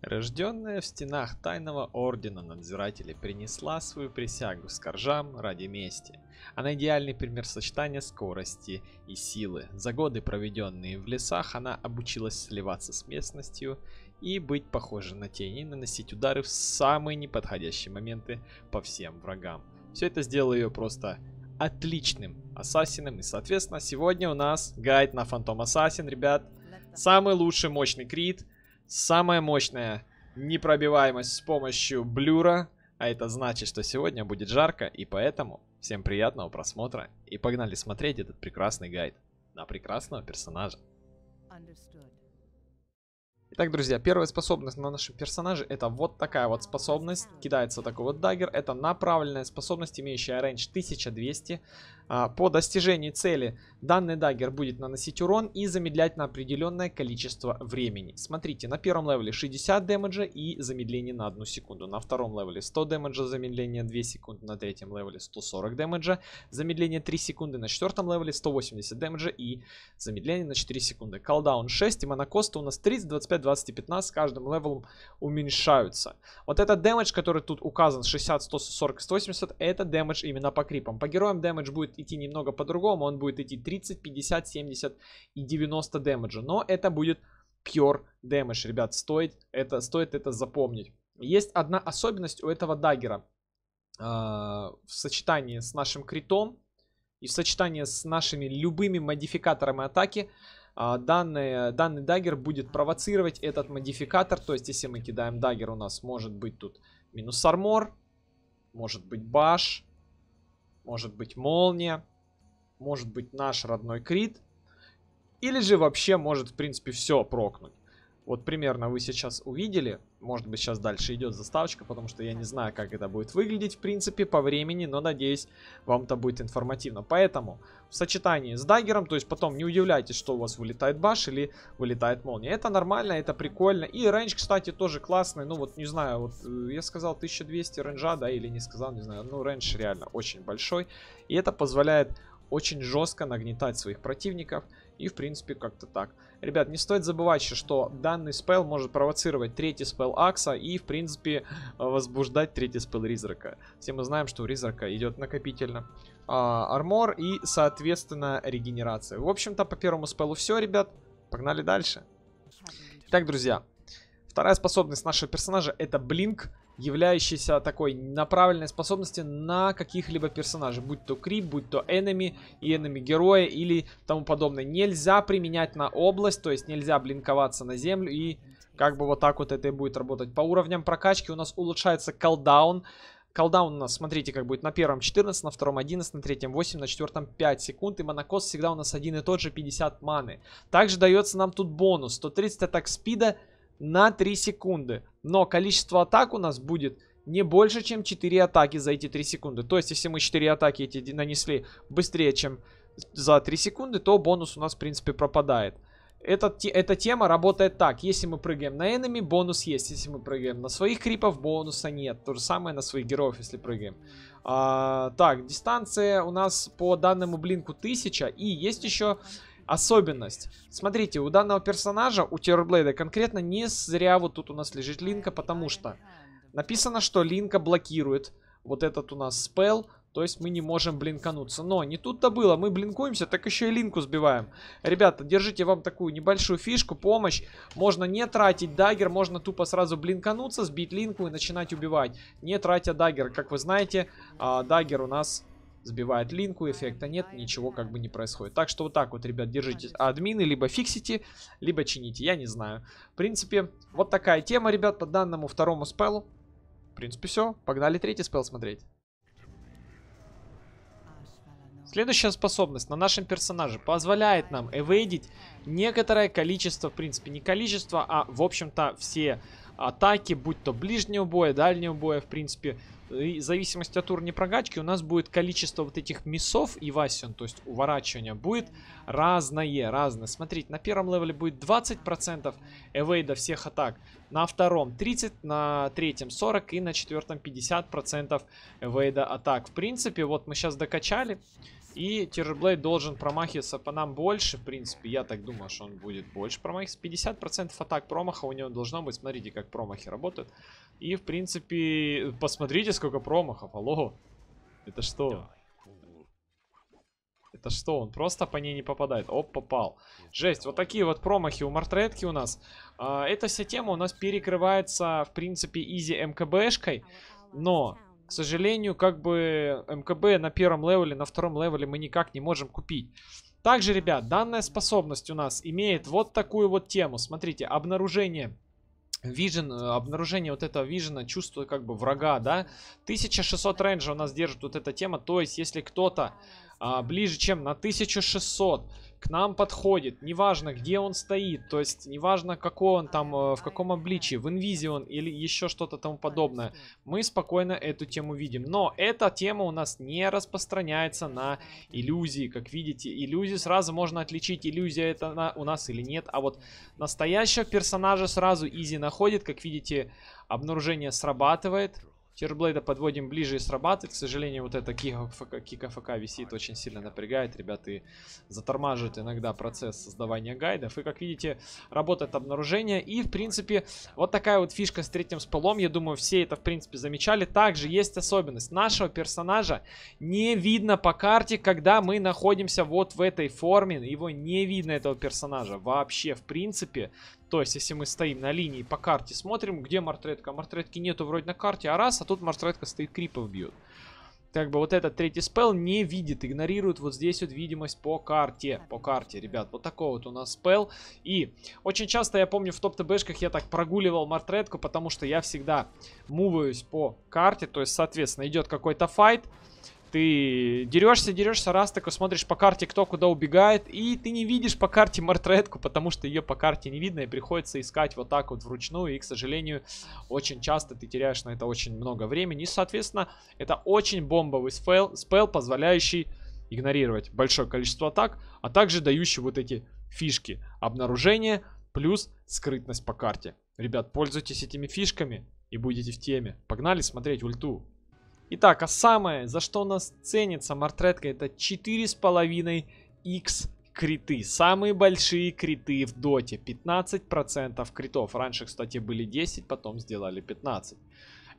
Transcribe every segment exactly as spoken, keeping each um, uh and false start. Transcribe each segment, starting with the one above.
Рожденная в стенах тайного ордена надзирателей принесла свою присягу скоржам ради мести. Она идеальный пример сочетания скорости и силы. За годы, проведенные в лесах, она обучилась сливаться с местностью и быть похожей на тени, наносить удары в самые неподходящие моменты по всем врагам. Все это сделало ее просто отличным ассасином. И, соответственно, сегодня у нас гайд на Фантом Ассасин, ребят. Самый лучший мощный крит. Самая мощная непробиваемость с помощью блюра. А это значит, что сегодня будет жарко. И поэтому всем приятного просмотра. И погнали смотреть этот прекрасный гайд на прекрасного персонажа. Итак, друзья, первая способность на нашем персонаже — это вот такая вот способность. Кидается такой вот даггер. Это направленная способность, имеющая рейндж тысяча двести. По достижении цели данный даггер будет наносить урон и замедлять на определенное количество времени. Смотрите, на первом левеле шестьдесят демеджа и замедление на одну секунду. На втором левеле сто демеджа, замедление две секунды. На третьем левеле сто сорок демеджа, замедление три секунды. На четвертом левеле сто восемьдесят демеджа и замедление на четыре секунды. Колдаун шесть и монокосты у нас тридцать, двадцать пять, двадцать, пятнадцать. С каждым левелом уменьшаются. Вот этот дэмэдж, который тут указан, шестьдесят, сто сорок, сто восемьдесят, это дэмэдж именно по крипам. По героям дэмэдж будет идти немного по-другому, он будет идти тридцать, пятьдесят, семьдесят и девяносто дэмэджа, но это будет pure дэмэдж, ребят, стоит это, стоит это запомнить. Есть одна особенность у этого даггера э, в сочетании с нашим критом и в сочетании с нашими любыми модификаторами атаки. Данный, данный даггер будет провоцировать этот модификатор, то есть если мы кидаем даггер, у нас может быть тут минус армор, может быть баш, может быть молния, может быть наш родной крит, или же вообще может в принципе все прокнуть. Вот примерно вы сейчас увидели, может быть сейчас дальше идет заставочка, потому что я не знаю, как это будет выглядеть в принципе по времени, но надеюсь, вам это будет информативно. Поэтому в сочетании с даггером, то есть потом не удивляйтесь, что у вас вылетает баш или вылетает молния. Это нормально, это прикольно. И рейндж, кстати, тоже классный. Ну вот, не знаю, вот я сказал тысяча двести рейнджа, да, или не сказал, не знаю. Ну, рейндж реально очень большой. И это позволяет очень жестко нагнетать своих противников. И в принципе как-то так. Ребят, не стоит забывать, что данный спелл может провоцировать третий спелл Акса и в принципе возбуждать третий спелл Ризрака. Все мы знаем, что у Ризрака идет накопительно а, армор и соответственно регенерация. В общем-то по первому спеллу все, ребят. Погнали дальше. Итак, друзья, вторая способность нашего персонажа — это блинк, являющийся такой направленной способностью на каких-либо персонажей, будь то крип, будь то enemy и enemy героя или тому подобное. Нельзя применять на область, то есть нельзя блинковаться на землю, и как бы вот так вот это и будет работать. По уровням прокачки у нас улучшается колдаун. Колдаун у нас, смотрите, как будет: на первом четырнадцать, на втором одиннадцать, на третьем восемь, на четвертом пять секунд. И монокос всегда у нас один и тот же, пятьдесят маны. Также дается нам тут бонус сто тридцать атак спида на три секунды. Но количество атак у нас будет не больше, чем четыре атаки за эти три секунды. То есть, если мы четыре атаки эти нанесли быстрее, чем за три секунды, то бонус у нас, в принципе, пропадает. Эта, эта тема работает так. Если мы прыгаем на enemy, бонус есть. Если мы прыгаем на своих крипов, бонуса нет. То же самое на своих героев, если прыгаем. А, так, дистанция у нас по данному блинку тысяча. И есть еще особенность. Смотрите, у данного персонажа, у Террорблейда конкретно, не зря вот тут у нас лежит линка, потому что написано, что линка блокирует вот этот у нас спелл, то есть мы не можем блинкануться. Но не тут-то было, мы блинкуемся, так еще и линку сбиваем. Ребята, держите вам такую небольшую фишку, помощь. Можно не тратить даггер, можно тупо сразу блинкануться, сбить линку и начинать убивать, не тратя даггер. Как вы знаете, даггер у нас сбивает линку, эффекта нет, ничего как бы не происходит. Так что вот так вот, ребят, держите админы, либо фиксите, либо чините, я не знаю. В принципе, вот такая тема, ребят, по данному второму спеллу. В принципе, все. Погнали третий спелл смотреть. Следующая способность на нашем персонаже позволяет нам эвейдить некоторое количество, в принципе, не количество, а, в общем-то, все атаки, будь то ближнего боя, дальнего боя, в принципе. И в зависимости от уровня прокачки у нас будет количество вот этих миссов и васион, то есть уворачивания, будет разное, разное. Смотрите, на первом левеле будет двадцать процентов эвейда всех атак, на втором тридцать процентов, на третьем сорок процентов и на четвертом пятьдесят процентов эвейда атак. В принципе, вот мы сейчас докачали И Террорблейд должен промахиваться по нам больше. В принципе, я так думаю, что он будет больше промахиваться. пятьдесят процентов атак промаха у него должно быть. Смотрите, как промахи работают. И, в принципе, посмотрите, сколько промахов. Алло. Это что? Это что? Он просто по ней не попадает. Оп, попал. Жесть. Вот такие вот промахи у Мортретки у нас. Эта вся тема у нас перекрывается, в принципе, изи МКБшкой. Но... К сожалению, как бы МКБ на первом левеле, на втором левеле мы никак не можем купить. Также, ребят, данная способность у нас имеет вот такую вот тему. Смотрите, обнаружение вижен, обнаружение вот этого вижена, чувство как бы врага, да. тысяча шестьсот рейнджа у нас держит вот эта тема. То есть, если кто-то а, ближе, чем на тысячу шестьсот... к нам подходит, неважно где он стоит, то есть неважно какой он там, в каком обличии, в инвизе он или еще что-то тому подобное, мы спокойно эту тему видим. Но эта тема у нас не распространяется на иллюзии, как видите, иллюзии сразу можно отличить, иллюзия это она у нас или нет, а вот настоящего персонажа сразу изи находит, как видите, обнаружение срабатывает. Террорблейда подводим ближе и срабатывает. К сожалению, вот это кика-фк висит, очень сильно напрягает, ребята, и затормаживает иногда процесс создавания гайдов. И, как видите, работает обнаружение. И, в принципе, вот такая вот фишка с третьим спалом. Я думаю, все это, в принципе, замечали. Также есть особенность. Нашего персонажа не видно по карте, когда мы находимся вот в этой форме. Его не видно, этого персонажа, вообще, в принципе. То есть, если мы стоим на линии по карте, смотрим, где Мортретка. Мортретки нету вроде на карте, а раз, а тут Мортретка стоит, крипов бьет. Как бы вот этот третий спелл не видит, игнорирует вот здесь вот видимость по карте. По карте, ребят, вот такой вот у нас спелл. И очень часто, я помню, в топ-ТБшках я так прогуливал Мортретку, потому что я всегда муваюсь по карте. То есть, соответственно, идет какой-то файт. Ты дерешься, дерешься, раз такой смотришь по карте, кто куда убегает, и ты не видишь по карте Мортретку, потому что ее по карте не видно, и приходится искать вот так вот вручную, и, к сожалению, очень часто ты теряешь на это очень много времени, и, соответственно, это очень бомбовый спелл, спелл, позволяющий игнорировать большое количество атак, а также дающий вот эти фишки обнаружения плюс скрытность по карте. Ребят, пользуйтесь этими фишками и будете в теме. Погнали смотреть ульту. Итак, а самое, за что у нас ценится Мортретка, это четыре с половиной икс криты. Самые большие криты в доте. пятнадцать процентов критов. Раньше, кстати, были десять, потом сделали пятнадцать.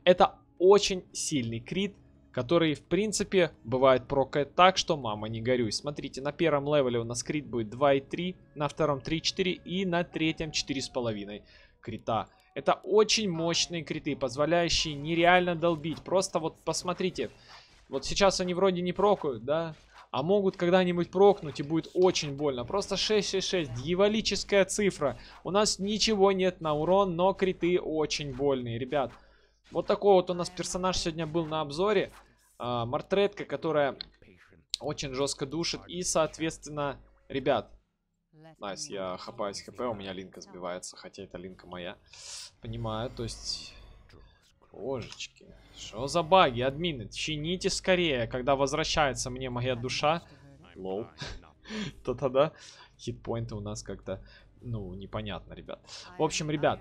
Это очень сильный крит, который, в принципе, бывает прокает так, что мама не горюй. Смотрите, на первом левеле у нас крит будет два и три, на втором три и четыре и на третьем четыре с половиной крита. Это очень мощные криты, позволяющие нереально долбить. Просто вот посмотрите. Вот сейчас они вроде не прокают, да? А могут когда-нибудь прокнуть, и будет очень больно. Просто шесть шесть шесть, дьяволическая цифра. У нас ничего нет на урон, но криты очень больные, ребят. Вот такой вот у нас персонаж сегодня был на обзоре. А, Мортретка, которая очень жестко душит. И, соответственно, ребят... Найс, nice, я хапаюсь хп, у меня линка сбивается, хотя это линка моя. Понимаю, то есть... Божечки, что за баги, админы, чините скорее, когда возвращается мне моя душа. Лоу. То-то, да? Хитпоинты у нас как-то, ну, непонятно, ребят. В общем, ребят,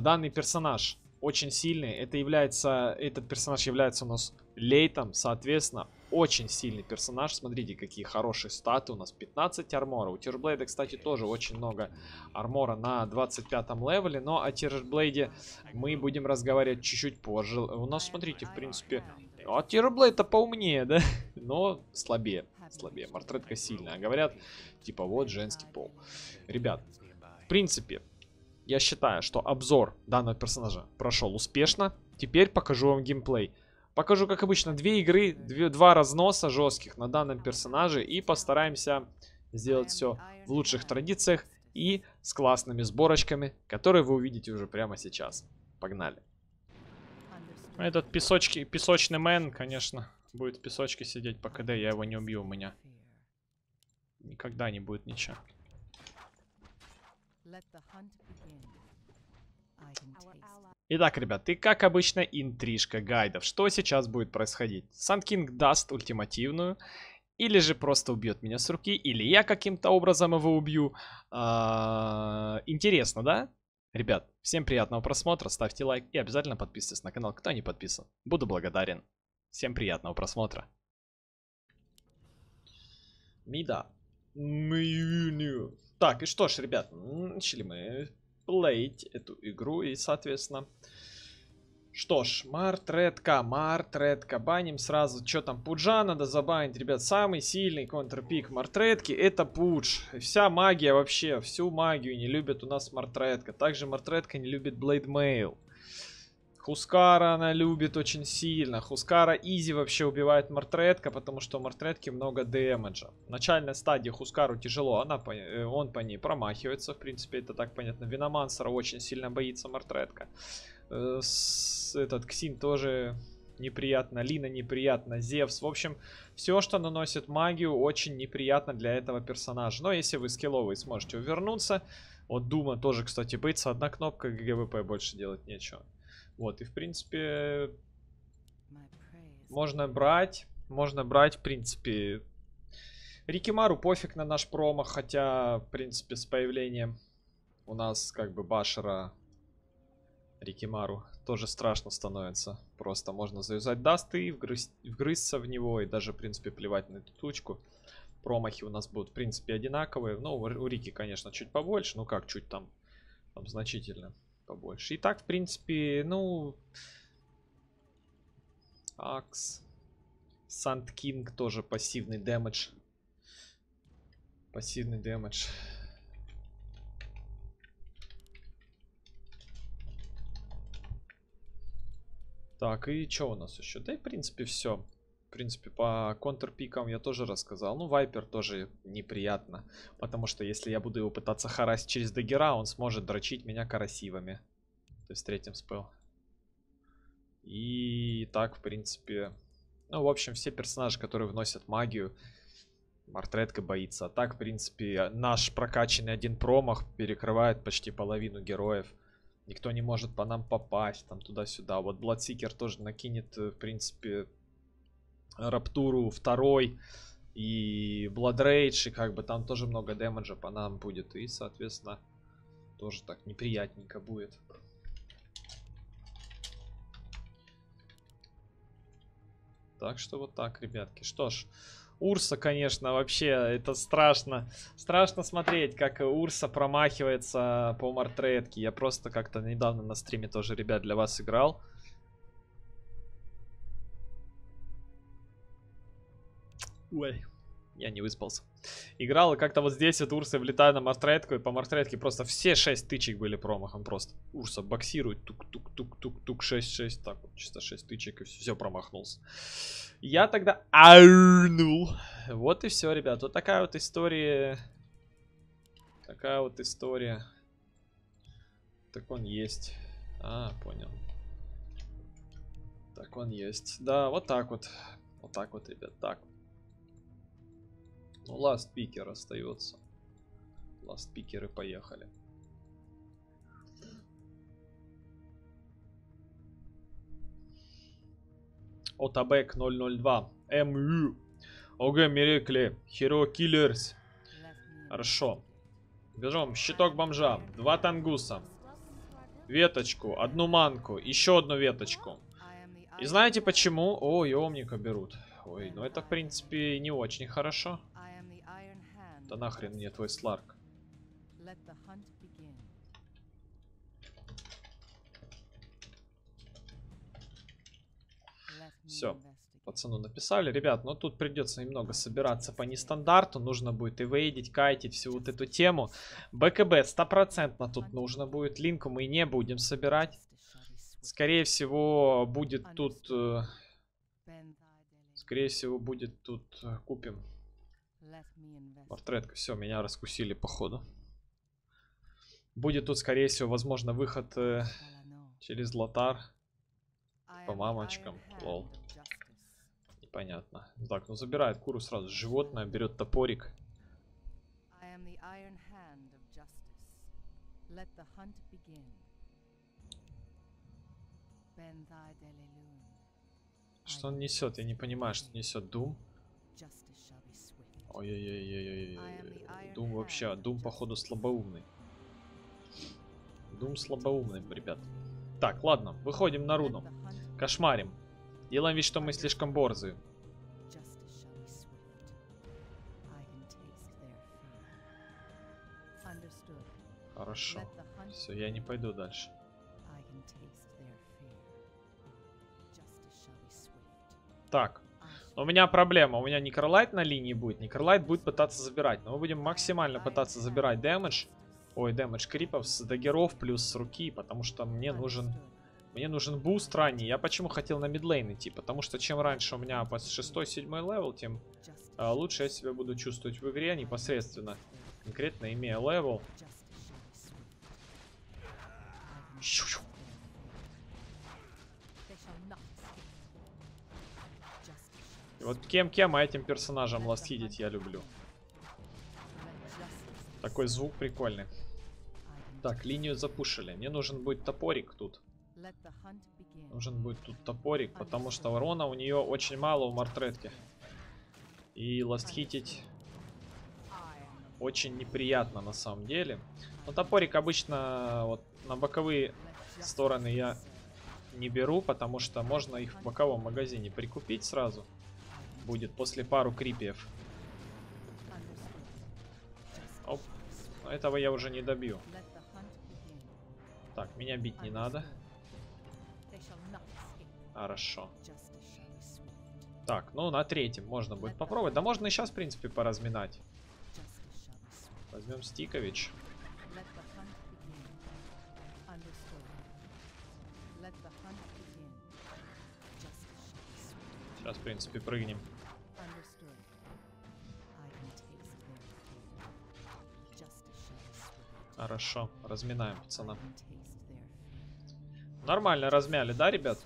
данный персонаж очень сильный. Это является, этот персонаж является у нас лейтом, соответственно... Очень сильный персонаж, смотрите, какие хорошие статы у нас, пятнадцать армора. У Террорблейда, кстати, тоже очень много армора на двадцать пятом левеле, но о Террорблейде мы будем разговаривать чуть-чуть позже. У нас, смотрите, в принципе, а Террорблейд-то поумнее, да? Но слабее, слабее, Мортретка сильная. Говорят, типа, вот женский пол. Ребят, в принципе, я считаю, что обзор данного персонажа прошел успешно. Теперь покажу вам геймплей. Покажу, как обычно, две игры, две, два разноса жестких на данном персонаже. И постараемся сделать все в лучших традициях и с классными сборочками, которые вы увидите уже прямо сейчас. Погнали. Этот песочки, песочный мэн, конечно, будет в песочке сидеть по КД. Я его не убью, у меня никогда не будет ничего. Итак, ребят, и как обычно интрижка гайдов. Что сейчас будет происходить? Санкинг даст ультимативную, или же просто убьет меня с руки, или я каким-то образом его убью. А-а-а, интересно, да? Ребят, всем приятного просмотра, ставьте лайк и обязательно подписывайтесь на канал, кто не подписан. Буду благодарен. Всем приятного просмотра. Мида. Так, и что ж, ребят, начали мы плейть эту игру, и, соответственно... Что ж, Мортретка, Мортретка, баним сразу. Что там, Пуджа надо забанить, ребят. Самый сильный контрпик Мортретки — это Пудж. Вся магия вообще, всю магию не любит у нас Мортретка. Также Мортретка не любит Блейдмейл. Хускара она любит очень сильно. Хускара изи вообще убивает Мортретка, потому что у Мортретки много демеджа. В начальной стадии Хускару тяжело, она по... он по ней промахивается, в принципе, это так понятно. Виномансера очень сильно боится Мортретка. Этот Ксин тоже неприятно, Лина неприятно, Зевс. В общем, все, что наносит магию, очень неприятно для этого персонажа. Но если вы скилловый, сможете увернуться. Вот Дума тоже, кстати, боится. Одна кнопка ГВП, больше делать нечего. Вот, и в принципе можно брать, можно брать, в принципе. Рикимару пофиг на наш промах, хотя, в принципе, с появлением у нас как бы башера... Рикимару тоже страшно становится. Просто можно завязать даст и вгрыз, вгрызться в него. И даже, в принципе, плевать на эту тучку. Промахи у нас будут, в принципе, одинаковые. Ну, у Рики, конечно, чуть побольше. Ну, как чуть там, там значительно побольше. И так, в принципе, ну... Акс. Санкинг тоже пассивный дэмэдж. Пассивный дэмэдж. Так, и что у нас еще? Да и в принципе все. В принципе, по контрпикам я тоже рассказал. Ну, Вайпер тоже неприятно. Потому что если я буду его пытаться харасить через даггера, он сможет дрочить меня карасивами. То есть третьим спел. И так, в принципе... Ну, в общем, все персонажи, которые вносят магию, Мортретка боится. А так, в принципе, наш прокачанный один промах перекрывает почти половину героев. Никто не может по нам попасть, там туда-сюда. Вот Бладсикер тоже накинет, в принципе, Раптуру второй и Бладрейдж, и как бы там тоже много демеджа по нам будет. И, соответственно, тоже так неприятненько будет. Так что вот так, ребятки. Что ж, Урса, конечно, вообще это страшно. Страшно смотреть, как Урса промахивается по Мортретке. Я просто как-то недавно на стриме тоже, ребят, для вас играл. Ой, я не выспался. Играл, и как-то вот здесь вот Урса влетает на Мортретку, и по Мортретке просто все шесть тычек были промахом. Просто Урса боксирует, тук-тук-тук-тук-тук, шесть-шесть, так вот, чисто шесть тычек, и все, промахнулся. Я тогда арнул. Вот и все, ребят, вот такая вот история. Такая вот история. Так он есть. А, понял. Так он есть. Да, вот так вот. Вот так вот, ребят, так. Ну, ласт пикер остается. Ласт пикеры поехали. Отабек ноль ноль два. МЮ. ОГ Мирикли. Хиро Киллерс. Хорошо. Бежим. Щиток бомжа. Два тангуса. Веточку. Одну манку. Еще одну веточку. И знаете почему? Ой, омника берут. Ой, ну это в принципе не очень хорошо. Да нахрен мне твой Сларк. Все, пацану написали. Ребят, но тут придется немного собираться по нестандарту. Нужно будет эвейдить, кайтить, всю вот эту тему. БКБ стопроцентно тут нужно будет. Линку мы не будем собирать. Скорее всего, будет тут... Скорее всего, будет тут... Купим. Мортретка, все, меня раскусили походу. Будет тут, скорее всего, возможно, выход э, через лотар по мамочкам. Лол. Непонятно. Так, ну забирает куру сразу. Животное, берет топорик. Что он несет? Я не понимаю, что несет Дум. Ой-ой-ой-ой-ой-ой. Дум вообще, Дум походу слабоумный. Дум слабоумный, ребят. Так, ладно, выходим на руну. Кошмарим. Делаем вид, что мы слишком борзы. Хорошо. Все, я не пойду дальше. Так. У меня проблема. У меня Некролайт на линии будет. Некролайт будет пытаться забирать. Но мы будем максимально пытаться забирать дэмэдж. Ой, дэмэдж крипов с даггеров плюс с руки. Потому что мне нужен... Мне нужен буст ранний. Я почему хотел на мидлейн идти? Потому что чем раньше у меня под шестой-седьмой левел, тем э, лучше я себя буду чувствовать в игре непосредственно. Конкретно имея левел. И вот кем-кем, а этим персонажем ластхидить я люблю. Такой звук прикольный. Так, линию запушили. Мне нужен будет топорик тут. Нужен будет тут топорик, потому что урона у нее очень мало у Мортретки. И ластхитить очень неприятно на самом деле. Но топорик обычно вот на боковые стороны я не беру, потому что можно их в боковом магазине прикупить сразу. Будет после пару крипиев. Оп, этого я уже не добью. Так, меня бить не надо. Хорошо. Так, ну на третьем можно будет попробовать. Да можно и сейчас, в принципе, поразминать. Возьмем Стикович. Сейчас, в принципе, прыгнем. Хорошо, разминаем, пацана. Нормально размяли, да, ребят?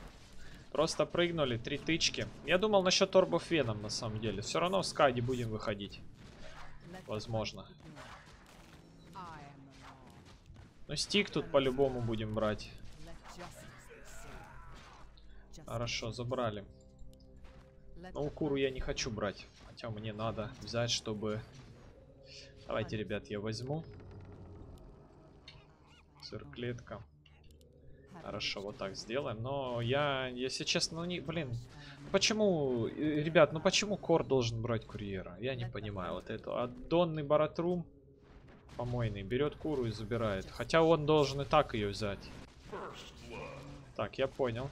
Просто прыгнули, три тычки. Я думал насчет орбов Веном, на самом деле. Все равно в скайде будем выходить. Возможно. Но стик тут по-любому будем брать. Хорошо, забрали. Но укуру я не хочу брать. Хотя мне надо взять, чтобы... Давайте, ребят, я возьму. Цирклетка. Хорошо, вот так сделаем. Но я, если честно, ну не... Блин, почему... Ребят, ну почему Кор должен брать курьера? Я не понимаю. Вот это аддонный Баратрум, помойный, берет куру и забирает. Хотя он должен и так ее взять. Так, я понял.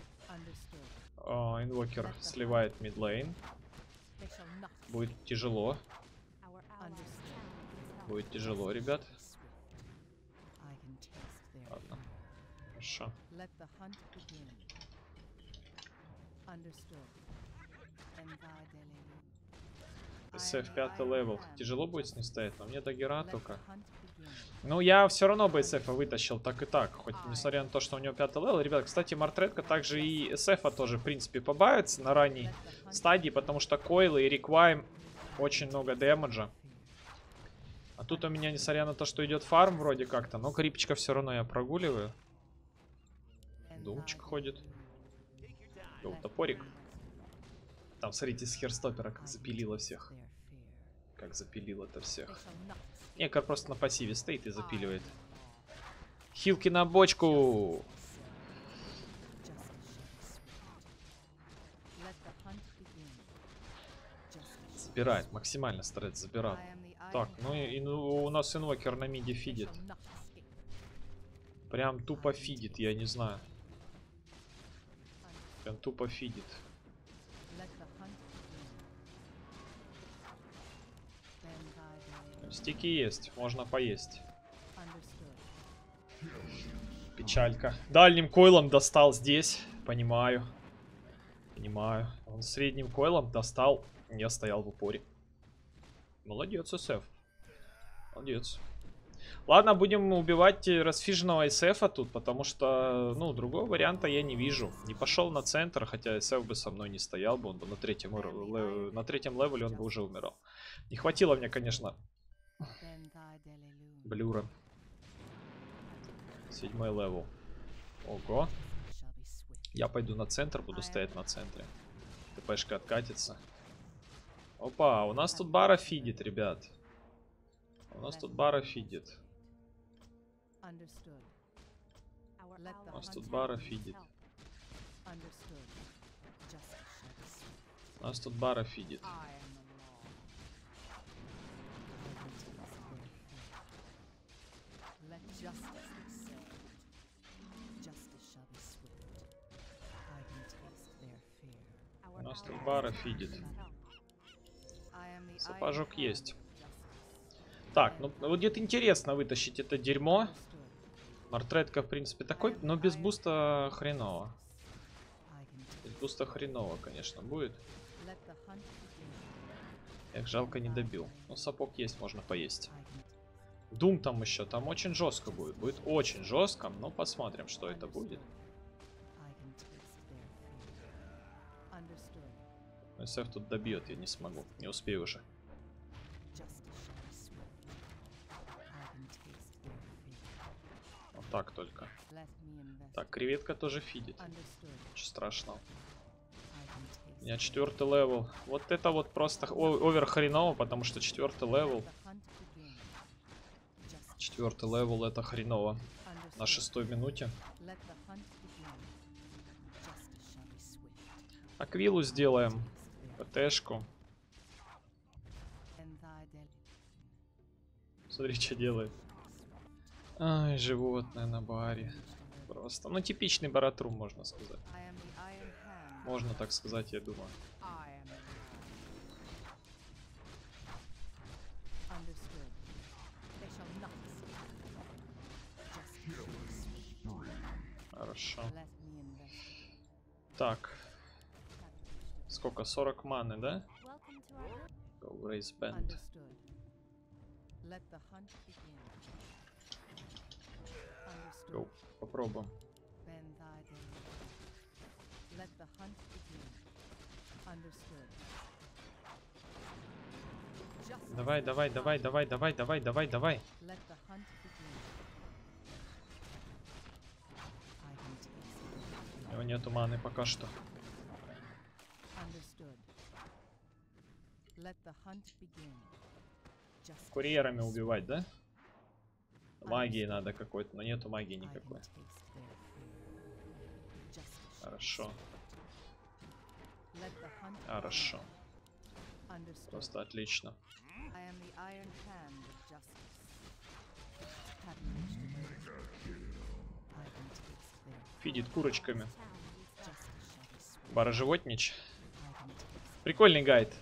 О, инвокер сливает мидлейн. Будет тяжело. Будет тяжело, ребят. Ладно. Хорошо. эс эф пятый левел. Тяжело будет с ней стоять, но мне даггера только. Ну, я все равно бы эс эф вытащил так и так. Хоть несмотря на то, что у него пятый левел. Ребят, кстати, Мортретка также и эс эф тоже, в принципе, побавится на ранней стадии. Потому что койлы и реквайм очень много дэмэджа. А тут у меня, несмотря на то, что идет фарм вроде как-то, но крипчика все равно я прогуливаю. Думчик ходит. Йоу, топорик. Там, смотрите, с херстопера как запилило всех. Как запилило-то всех. Некор просто на пассиве стоит и запиливает. Хилки на бочку. Забирает, максимально старается забирать. Так, ну и, и ну, у нас инвокер на миде фидит. Прям тупо фидит, я не знаю. Прям тупо фидит. Стики есть, можно поесть. Печалька. Дальним койлом достал здесь, понимаю. Понимаю. Он средним койлом достал, я стоял в упоре. Молодец, эс эф. Молодец. Ладно, будем убивать расфиженного эс эф-а тут, потому что, ну, другого варианта я не вижу. Не пошел на центр, хотя эс эф бы со мной не стоял бы, он бы на третьем, лев... на третьем левеле он бы уже умирал. Не хватило мне, конечно, блюра. Седьмой левел. Ого. Я пойду на центр, буду стоять на центре. ТПшка откатится. Опа, у нас тут бара фидит, ребят. У нас тут бара фидит. У нас тут бара фидит. У нас тут бара фидит. У нас там бара фидит. Сапожок есть. Так, ну будет интересно вытащить это дерьмо. Мортретка, в принципе, такой, но без буста хреново. Без буста хреново, конечно, будет. Эх, жалко, не добил. Ну, сапог есть, можно поесть. Дум там еще, там очень жестко будет. Будет очень жестко, но посмотрим, что это будет. СФ тут добьет, я не смогу, не успею уже. Вот так только. Так, креветка тоже фидит. Ничего страшного. У меня четвертый левел. Вот это вот просто овер хреново, потому что четвертый левел. Четвертый левел это хреново. На шестой минуте. Аквилу сделаем. ПТшку. Смотри, что делает. Ай, животное на баре. Просто. Ну, типичный баратрум, можно сказать. Можно так сказать, я думаю. Хорошо. Так. Сколько? сорок маны, да? Go raise band. Go. Попробуем. Давай, давай, давай, давай, давай, давай, давай, давай. У него нету маны пока что. Курьерами убивать, да? Магии надо какой-то, но нету магии никакой. Хорошо. Хорошо. Просто отлично. Фидит курочками. Бароживотнич. Прикольный гайд.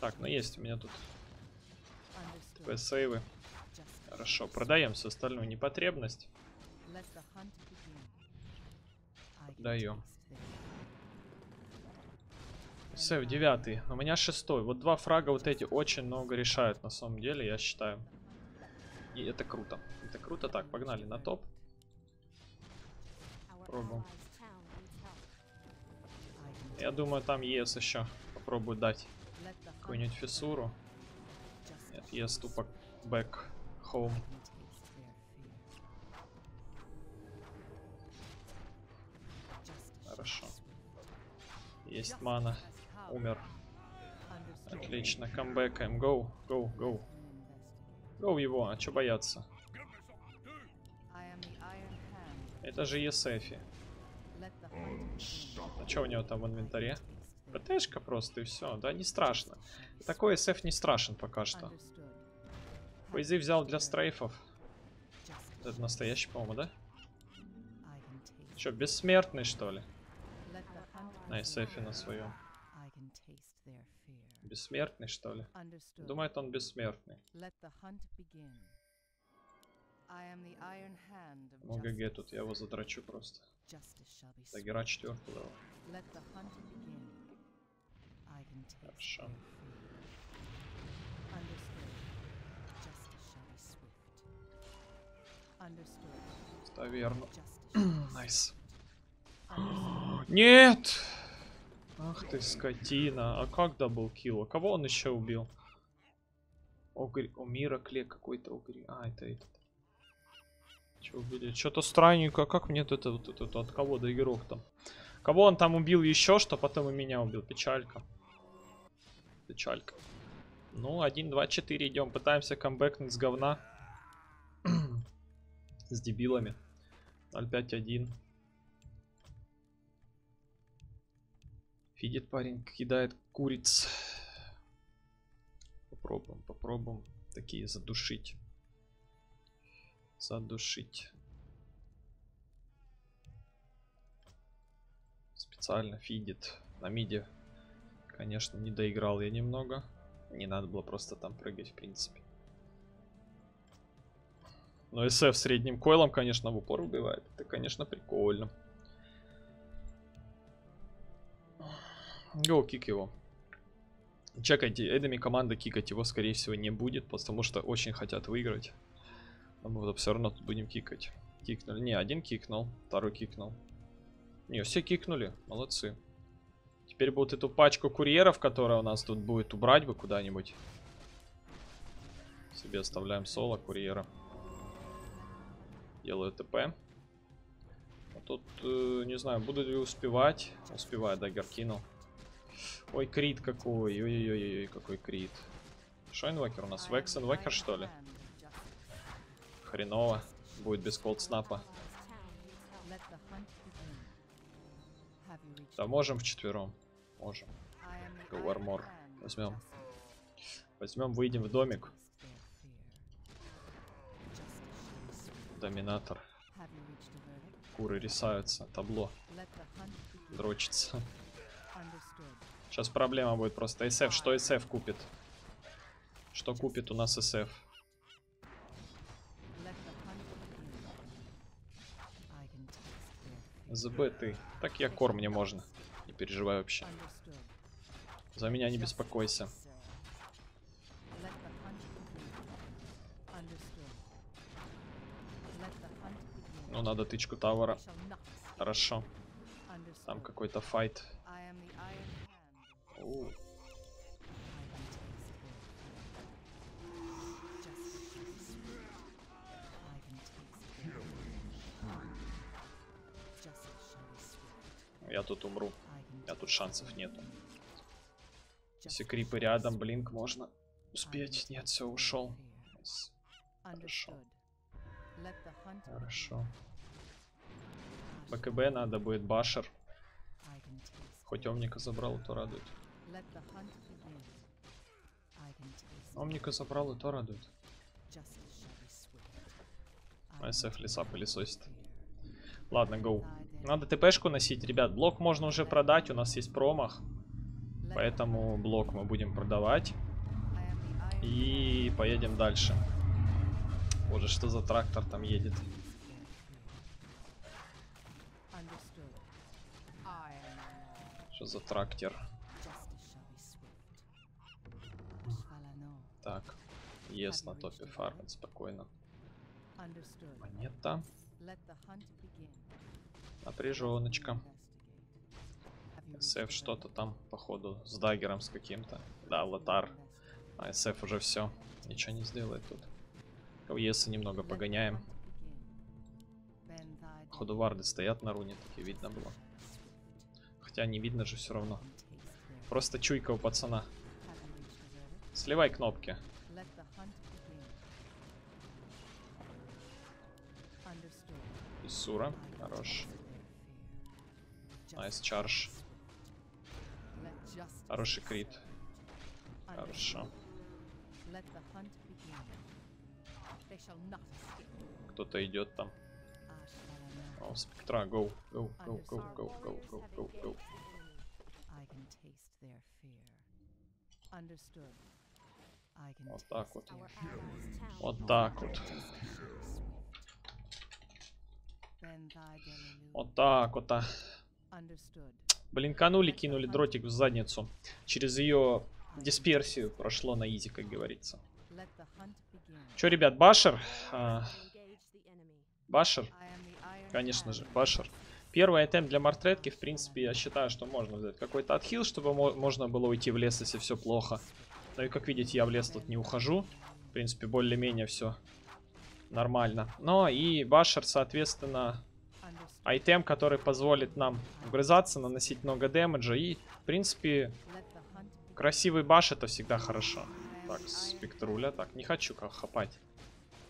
Так, ну есть у меня тут сейвы. Хорошо, продаем всю остальную непотребность. Продаем. Сейв девятый. У меня шестой. Вот два фрага вот эти очень много решают на самом деле, я считаю. И это круто. Это круто. Так, погнали на топ. Пробуем. Я думаю, там ЕС еще попробую дать какую-нибудь фиссуру. Нет, ЕС тупо back home. Хорошо. Есть мана. Умер. Отлично. Камбэкаем. Go, go, go. Go его. А чё бояться? Это же ЕСЭФИ. А что у него там в инвентаре? ПТшка просто и все. Да, не страшно. Такой СФ не страшен пока что. Пози взял для стрейфов. Это настоящий, по-моему, да? Че, бессмертный, что ли? На СФе на своем. Бессмертный, что ли? Думает, он бессмертный. Ну, ГГ тут, я его задрачу просто. Дагера четвертого. Хорошо. Таверну. Найс. Нет! Ах ты скотина. А как даблкил? А кого он еще убил? Огри... О, Миракле какой-то огри. А, это этот. Че убили? Что-то странненько. Как мне это вот это, это от кого до игрок там? Кого он там убил еще, что потом и меня убил? Печалька. Печалька. Ну, один, два, четыре идем. Пытаемся камбэкнуть с говна. С дебилами. ноль пять один. Фидит парень, кидает куриц. Попробуем, попробуем такие задушить. задушить. Специально фидит. На миде, конечно, не доиграл я немного. Не надо было просто там прыгать, в принципе. Но эс эф средним койлом, конечно, в упор убивает. Это, конечно, прикольно. Гоу, кик его. Чекайте, эдами команда кикать его, скорее всего, не будет, потому что очень хотят выиграть. Но мы все равно тут будем кикать. Кикнули. Не, один кикнул, второй кикнул. Не, все кикнули. Молодцы. Теперь будут эту пачку курьеров, которая у нас тут будет, убрать бы куда-нибудь. Себе оставляем соло курьера. Делаю ТП. А тут, э, не знаю, буду ли успевать. Успеваю, дагер кинул. Ой, крит какой. Ой-ой-ой, какой крит. Шо инвокер у нас? Векс инвокер, что ли? Хреново. Будет без колдснапа. Да можем вчетвером. Можем. Говармор. Возьмем. Возьмем, выйдем в домик. Доминатор. Куры рисаются. Табло. Дрочится. Сейчас проблема будет просто. эс эф. Что эс эф купит? Что купит у нас эс эф? ЗБ ты. Так я корм, мне можно. Не переживай вообще. За меня не беспокойся. Ну, надо тычку тауэра. Хорошо. Там какой-то файт. О. Я тут умру. Я тут шансов нету. Все крипы рядом, блинк, можно успеть. Нет, все, ушел. Хорошо. Хорошо. БКБ надо будет, башер. Хоть Омника забрал, то радует. Омника забрал, и то радует. эс эф леса пылесосит. Ладно, гоу. Надо ТПшку носить, ребят. Блок можно уже продать, у нас есть промах. Поэтому блок мы будем продавать. И поедем дальше. Боже, что за трактор там едет. Что за трактор? Так, ест на топе фармит спокойно. Монета. Напряженочка. эс эф что-то там, походу, с даггером с каким-то. Да, лотар. А эс эф уже все. Ничего не сделает тут. Если немного погоняем. Походу, варды стоят на руне, такие видно было. Хотя не видно же все равно. Просто чуйка у пацана. Сливай кнопки. Исура. Хорош. Найс чардж. Хороший крит. Хорошо. Кто-то идет там. О, спектра, гоу, гоу, гоу, гоу, гоу, гоу, гоу, гоу, гоу. Вот так вот. Вот так вот. Вот так вот. Блин, канули, кинули дротик в задницу. Через ее дисперсию прошло на изи, как говорится. Че, ребят, башер? А, башер? Конечно же, башер. Первый айтем для мортретки, в принципе, я считаю, что можно взять какой-то отхил, чтобы мо можно было уйти в лес, если все плохо. Но и как видите, я в лес тут не ухожу. В принципе, более-менее все нормально. Но и башер, соответственно, айтем, который позволит нам вгрызаться, наносить много дэмэджа. И, в принципе, красивый баш — это всегда хорошо. Так, спектруля. Так, не хочу как хапать.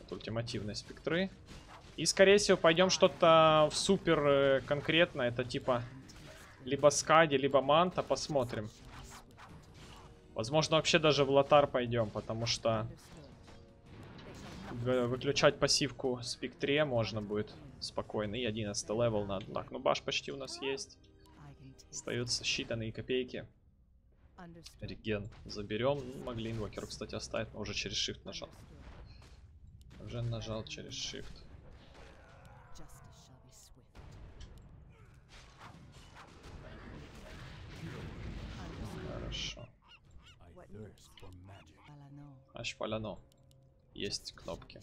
Это ультимативные спектры. И, скорее всего, пойдем что-то в супер конкретно. Это типа либо скади, либо манта. Посмотрим. Возможно, вообще даже в лотар пойдем, потому что выключать пассивку спектре можно будет спокойно. И одиннадцатый левел надо. Так, ну баш почти у нас есть. Остаются считанные копейки. Реген заберем. Могли инвокер, кстати, оставить, но уже через shift нажал. Уже нажал через shift. Хорошо. Аж поляно. Есть кнопки.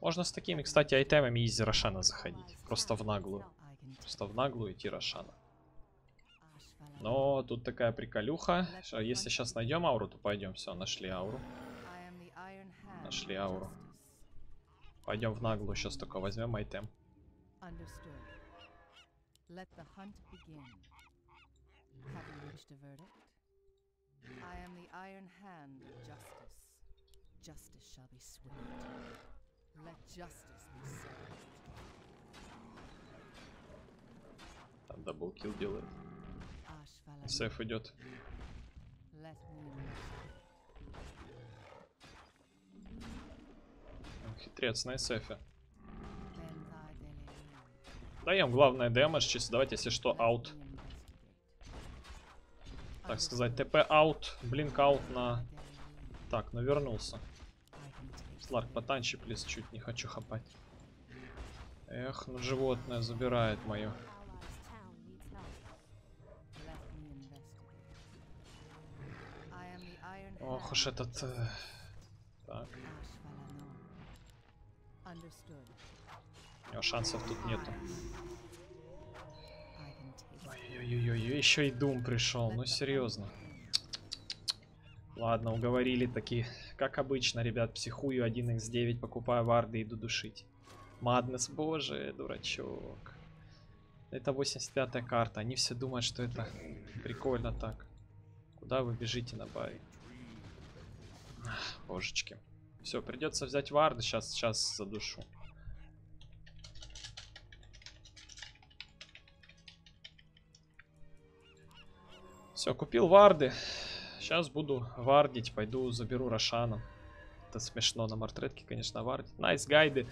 Можно с такими, кстати, айтемами из Рошана заходить. Просто в наглую. Просто в наглую идти Рошана. Но тут такая приколюха. Если сейчас найдем ауру, то пойдем. Все, нашли ауру. Нашли ауру. Пойдем в наглую. Сейчас только возьмем айтем. Там даблкил делает. Сейф идет. Хитрец на сейфе. Даем главное дэмэдж. Чисто давайте, если что, аут. Так сказать, ТП аут. Блинк аут на... Так, ну вернулся. Сларк, потанчи, плиз, чуть не хочу хапать. Эх, ну животное забирает мое. Ох уж этот... Э... Так. У него шансов тут нету. Ой-ой-ой-ой, еще и Дум пришел, ну серьезно. Ладно, уговорили такие. Как обычно, ребят, психую, один икс девять, покупаю варды, иду душить. Маднес, боже, дурачок. Это восемьдесят пятая карта, они все думают, что это прикольно так. Куда вы бежите на бай? Божечки. Все, придется взять варды, сейчас, сейчас задушу. Все, купил варды. Сейчас буду вардить, пойду заберу Рошана. Это смешно, на Мортретке, конечно, вардить. Найс, гайды.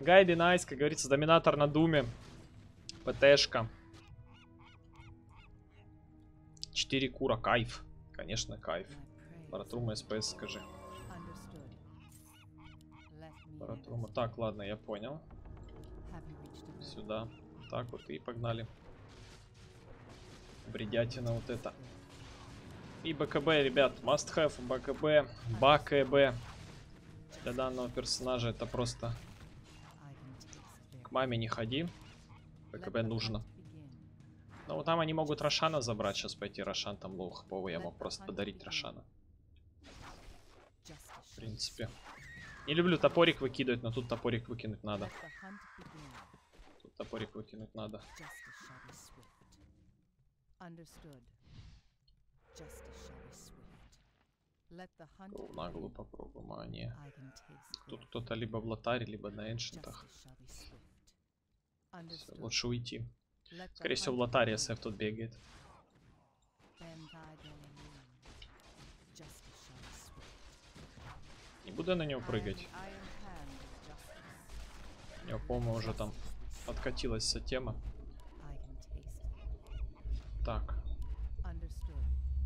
Гайды, найс, как говорится, доминатор на думе. ПТшка. четыре кура, кайф. Конечно, кайф. Баратрума, СПС, скажи. Баратрума. Так, ладно, я понял. Сюда. Так вот и погнали. Бредятина вот это. И БКБ, ребят, must have, БКБ, БКБ. Для данного персонажа это просто... К маме не ходи, БКБ нужно. Ну вот там они могут Рошана забрать, сейчас пойти Рошан, там лоу-хповый, я мог просто подарить Рошана. В принципе. Не люблю топорик выкидывать, но тут топорик выкинуть надо. Тут топорик выкинуть надо. Наглую попробуем, а не... Тут кто-то либо в лотаре, либо на эншентах. Все, лучше уйти. Скорее всего в лотаре эс эф тут бегает. Не буду я на него прыгать. У него, по-моему, уже там откатилась вся тема. Так.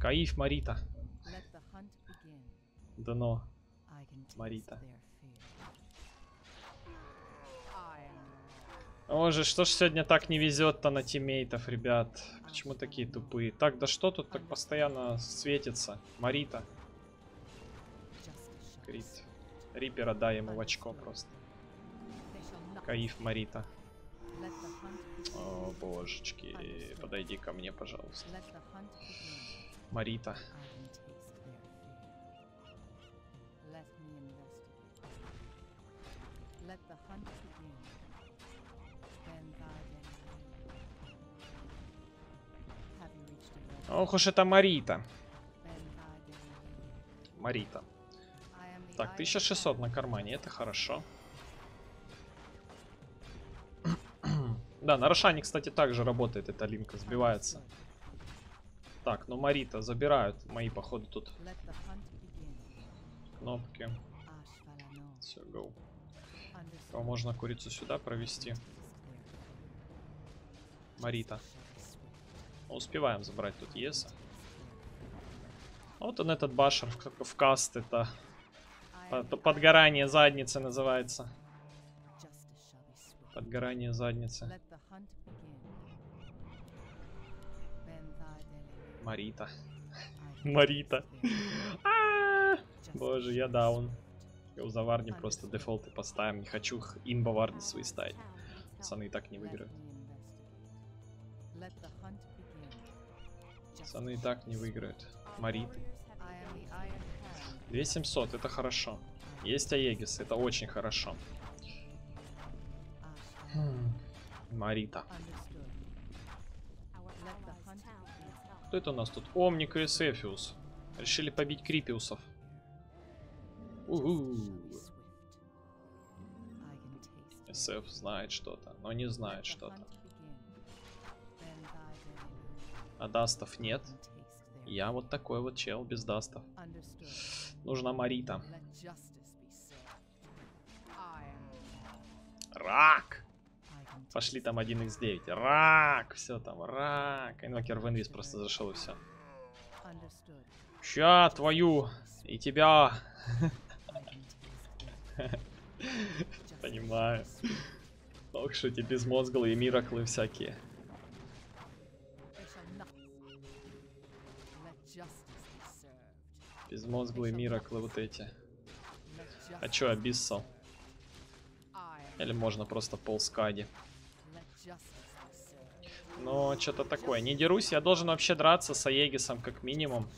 Каиф Марита. Дано. Марита. Боже, что ж сегодня так не везет-то на тиммейтов, ребят? Почему такие тупые? Так, да что тут так постоянно светится? Марита. Крит. Рипера дай ему в очко просто. Каиф Марита. О, божечки. Подойди ко мне, пожалуйста. Марита. Ох уж это Марита. Марита. Так, тысяча шестьсот на кармане, это хорошо. Да, на Рошане, кстати, также работает эта линка, сбивается. Так, ну Марита забирают мои, походу, тут кнопки. Все, гоу. Можно курицу сюда провести. Марита. Успеваем забрать тут Еса. Вот он, этот башер в каст, это подгорание задницы называется. Подгорание задницы. Марита. Марита. Боже, я даун. Я у заварни просто дефолты поставим. Не хочу их имбоварды свои ставить. Пацаны и так не выиграют. Пацаны и так не выиграют. Марита. две тысячи семьсот, это хорошо. Есть Аегис, это очень хорошо. Марита. Кто это у нас тут? Омник и Эсефиус. Решили побить крипиусов. У-у-у. Эсеф знает что-то, но не знает что-то. А дастов нет. Я вот такой вот чел без дастов. Нужна Марита. Рак! Пошли там один икс девять. Рак! Все там, рак. Инвокер в инвиз просто зашел и все. Ща твою! И тебя! Понимаю. Ох, что эти безмозглые мираклы всякие. Безмозглые мираклы вот эти. А чё, Абиссал? Или можно просто полскади? Но что-то такое. Не дерусь, я должен вообще драться с Аегисом как минимум.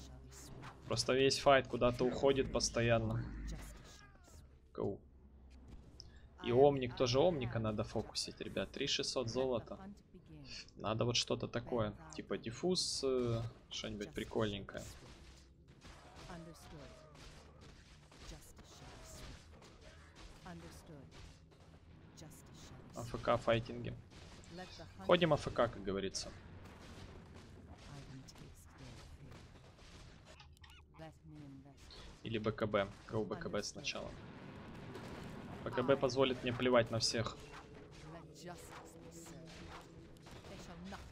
Просто весь файт куда-то уходит постоянно. Go. И Омник тоже, Омника надо фокусить, ребят. три тысячи шестьсот золота. Надо вот что-то такое. Типа диффуз, что-нибудь прикольненькое. АФК файтинги. Ходим АФК, как говорится. Или БКБ. Гоу БКБ сначала. БКБ позволит мне плевать на всех.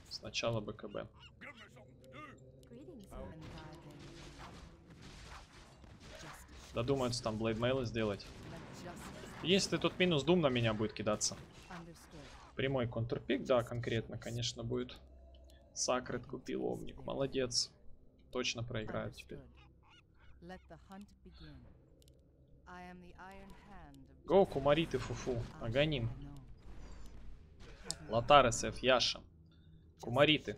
Сначала БКБ. Додумаются там блейдмейлы сделать. Если тут минус Дум на меня будет кидаться. Прямой контрпик, да, конкретно, конечно, будет. Сакрет купил Омник, молодец. Точно проиграю теперь. Гоу, Кумариты, фуфу, Аганим. Лотар, СФ, Яша. Кумариты.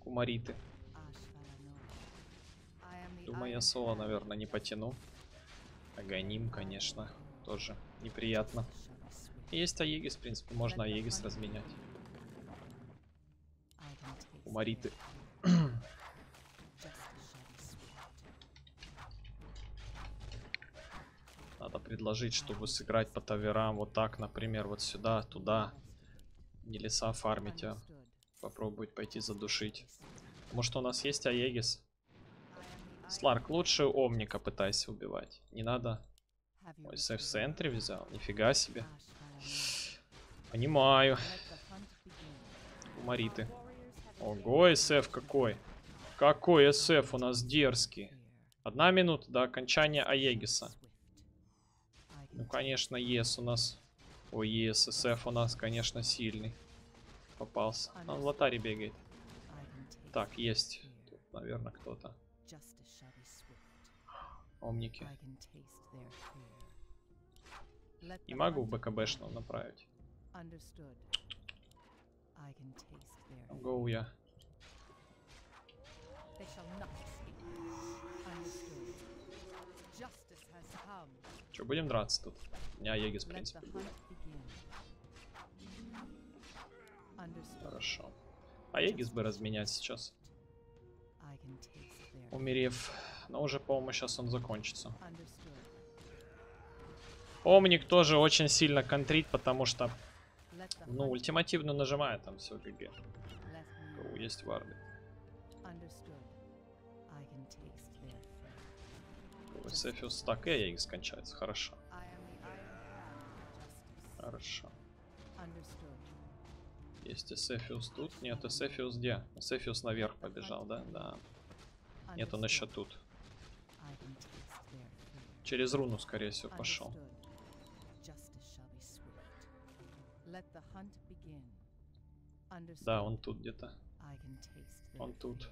Кумариты. Думаю, я соло, наверное, не потяну. Аганим, конечно, тоже неприятно. Есть Аегис, в принципе, можно Аегис разменять. У Мариты. Надо предложить, чтобы сыграть по таверам вот так, например, вот сюда, туда. Не леса фармить, а попробовать пойти задушить. Может, у нас есть Аегис? Сларк, лучше Омника пытайся убивать. Не надо. Ой, сейф в центре взял. Нифига себе. Понимаю. Мариты. Ого, СФ какой. Какой СФ у нас дерзкий. Одна минута до окончания Аегиса. Ну, конечно, ЕС у нас. Ой, ЕС, СФ у нас, конечно, сильный. Попался. Он в лотаре бегает. Так, есть. Тут, наверное, кто-то. Омники. И могу БКБшного направить. Гоу я. Че, будем драться тут? У меня Аегис, в принципе. Хорошо. Аегис бы разменять сейчас. Умерев. Но уже, по-моему, сейчас он закончится. Омник тоже очень сильно контрит, потому что, ну, ультимативно нажимает там все, ГГ. Есть варды. Хоть Сефиус стак и их скончается. Хорошо. Хорошо. Есть Эсефиус тут. Нет, Эсефиус где? Эсефиус наверх побежал, да? Да. Нет, он еще тут. Через руну, скорее всего, пошел. Да, он тут где-то. Он тут.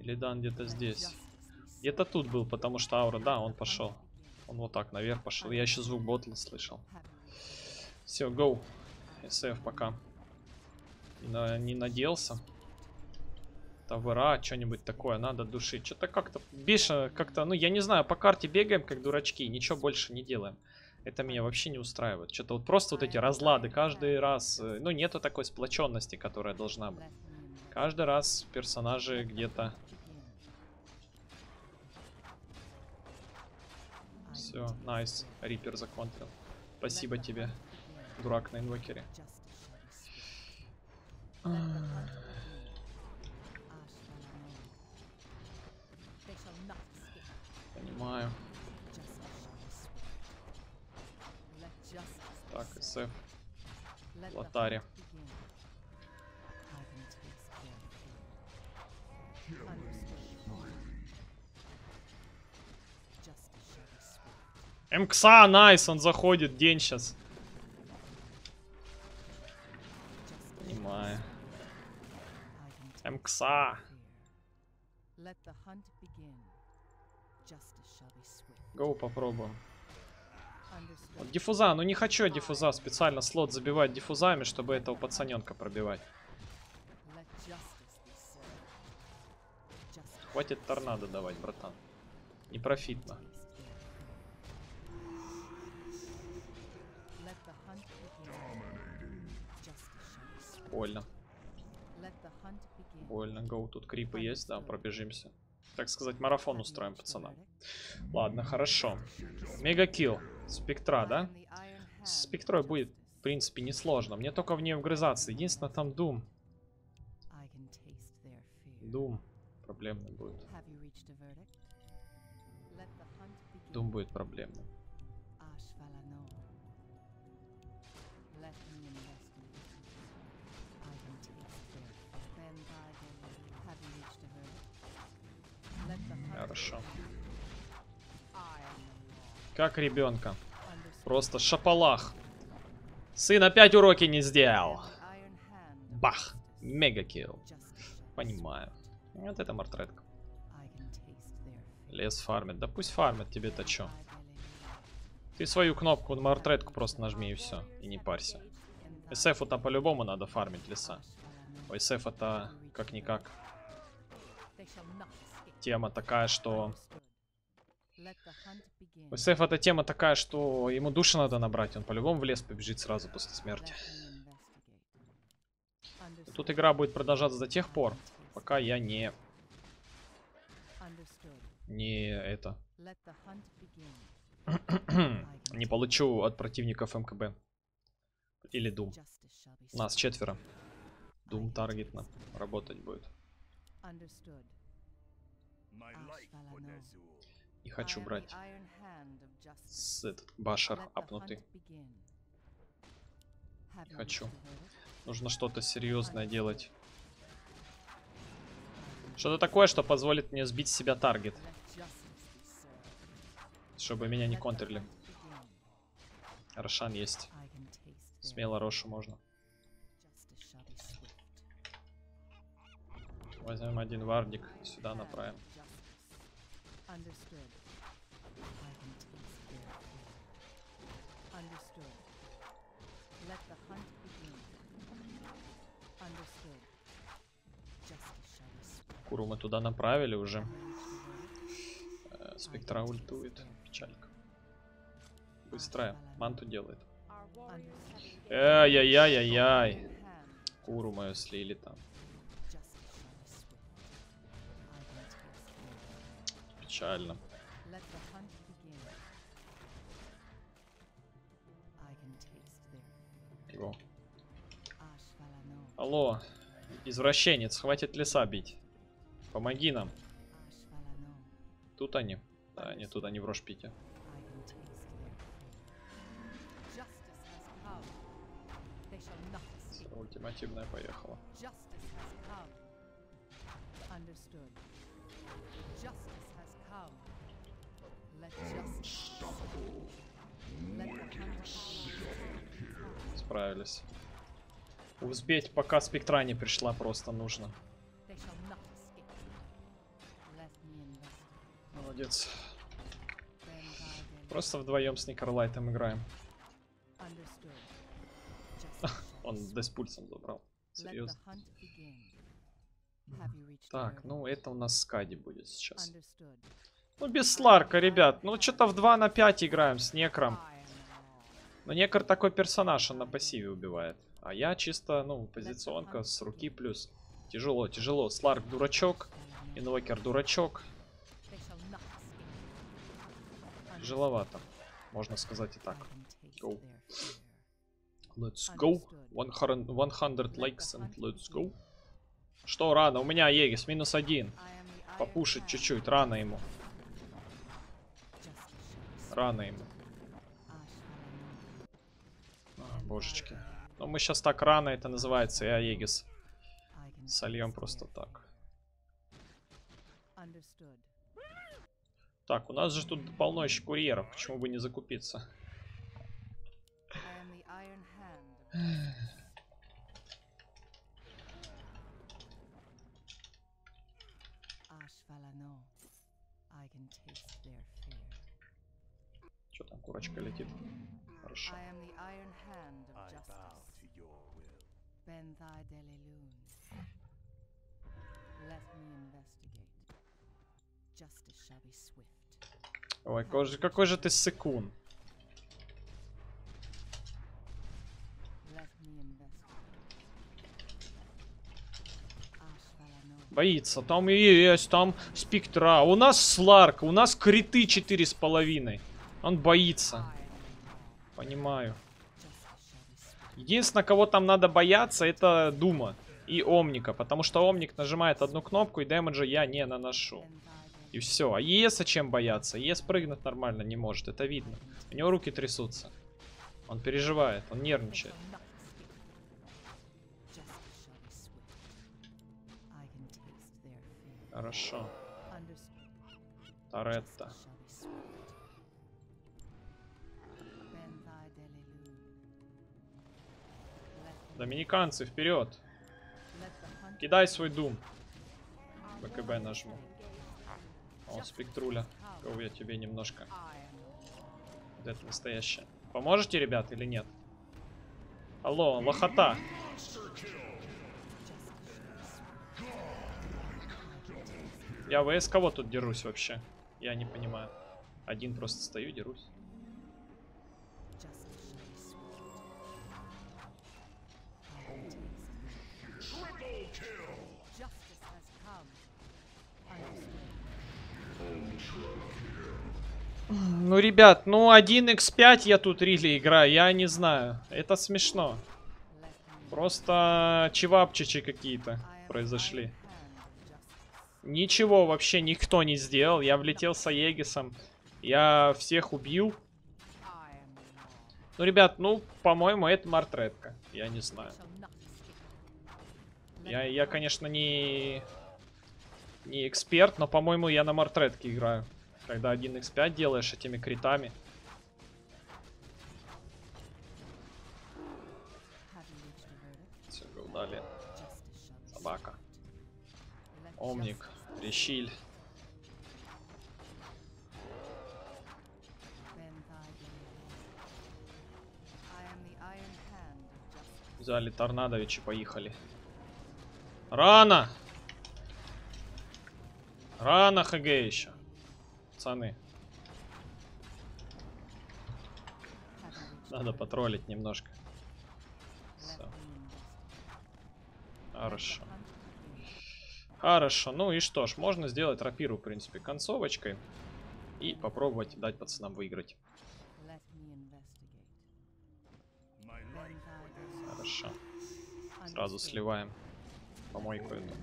Или да, он где-то здесь. Где-то тут был, потому что аура, да, он пошел. Он вот так наверх пошел. Я еще звук ботла слышал. Все, гоу. СФ пока. На, не надеялся. Тавера, что-нибудь такое надо душить. Что-то как-то бешено, как-то, ну я не знаю, по карте бегаем как дурачки, ничего больше не делаем. Это меня вообще не устраивает. Что-то вот просто вот эти разлады каждый раз. Ну нету такой сплоченности, которая должна быть. Каждый раз персонажи где-то... Все, найс. Рипер законтрил. Спасибо тебе, дурак на инвокере. Понимаю. Так, СФ. Лотари. Мкса, найс, он заходит, день сейчас. Понимаю. Мкса. Гоу, попробуем. Вот диффуза, ну не хочу я диффуза, специально слот забивать диффузами, чтобы этого пацаненка пробивать. Хватит торнадо давать, братан. Непрофитно. Больно. Больно, гоу, тут крипы есть, да, пробежимся. Так сказать, марафон устроим, пацана. Ладно, хорошо. Мегакилл. Спектра, да? С спектрой будет, в принципе, несложно. Мне только в нее вгрызаться. Единственное, там Дум. Дум проблемный будет. Дум будет проблемным. Хорошо. Как ребенка. Просто шапалах. Сын опять уроки не сделал. Бах. Мегакилл. Понимаю. Вот это Мортретка. Лес фармит. Да пусть фармит, тебе-то чё. Ты свою кнопку на Мортретку просто нажми и все. И не парься. СФ-то по-любому надо фармить леса. У СФ-то как-никак. Тема такая, что... У Сэф эта тема такая, что ему души надо набрать. Он по-любому в лес побежит сразу после смерти. И тут игра будет продолжаться до тех пор, пока я не... Не это... не получу от противников МКБ. Или Дум. Нас четверо. Дум таргетно работать будет. И хочу брать с этот башар апнутый. Не хочу. Нужно что-то серьезное делать. Что-то такое, что позволит мне сбить с себя таргет. Чтобы меня не контрили. Рошан есть. Смело рошу можно. Возьмем один вардик, сюда направим. Куру мы туда направили уже. Э, спектра ультует. Печалька. Быстрая. Манту делает. Ай-яй-яй-яй-яй. Куру мою слили там. Печально. Его. Алло, извращенец, хватит леса бить. Помоги нам. Тут они. Да, нет, тут они в Рошпите. Все, ультимативная поехала. Справились. Успеть, пока Спектра не пришла, просто нужно. Молодец. Просто вдвоем с Некролайтом играем. Он Дэспульсом забрал. Серьезно. Так, ну это у нас Скади будет сейчас. Ну без Сларка, ребят. Ну что-то в два на пять играем с Некром. Но Некр такой персонаж, он на пассиве убивает. А я чисто, ну, позиционка с руки плюс. Тяжело, тяжело. Сларк дурачок. Инвокер дурачок. Тяжеловато. Можно сказать и так. Go. Let's go. сто likes and let's go. Что, рано? У меня Егис, минус один. Попушить чуть-чуть, рано ему. Рано ему. О, божечки. Но мы сейчас так рано, это называется, я Егис. Сольем просто так. Так, у нас же тут полно еще курьеров, почему бы не закупиться? Что там, курочка летит? Хорошо. Ой, какой же, какой же ты сыкун. Боится, там и есть, там Спектра. У нас Сларк, у нас криты четыре с половиной. Он боится. Понимаю. Единственное, кого там надо бояться, это Дума и Омника. Потому что Омник нажимает одну кнопку и дэмэджа я не наношу. И все. А ЕСа чем бояться? ЕС прыгнуть нормально не может, это видно. У него руки трясутся. Он переживает, он нервничает. Хорошо. Торетто. Доминиканцы, вперед! Кидай свой дум. БКБ нажму. О, Спектруля. Гоу, я тебе немножко. Вот это настоящее. Поможете, ребят, или нет? Алло, лохота. Я ВС кого тут дерусь вообще? Я не понимаю. Один просто стою, дерусь. Ну, ребят, ну один на пять я тут рили играю, я не знаю. Это смешно. Просто чевапчичи какие-то произошли. Ничего вообще никто не сделал. Я влетел с Аегисом. Я всех убил. Ну, ребят, ну, по-моему, это Мортретка. Я не знаю. Я, я конечно, не... не эксперт, но, по-моему, я на Мортретке играю. Когда один на пять делаешь этими критами. Все, был далее. Собака. Омник. Решиль. Взяли Торнадовича и поехали. Рано! Рано ХГ еще. Пацаны. Надо потроллить немножко. Все. Хорошо. Хорошо. Ну и что ж, можно сделать рапиру, в принципе, концовочкой. И попробовать дать пацанам выиграть. Хорошо. Сразу сливаем. Помойку эту.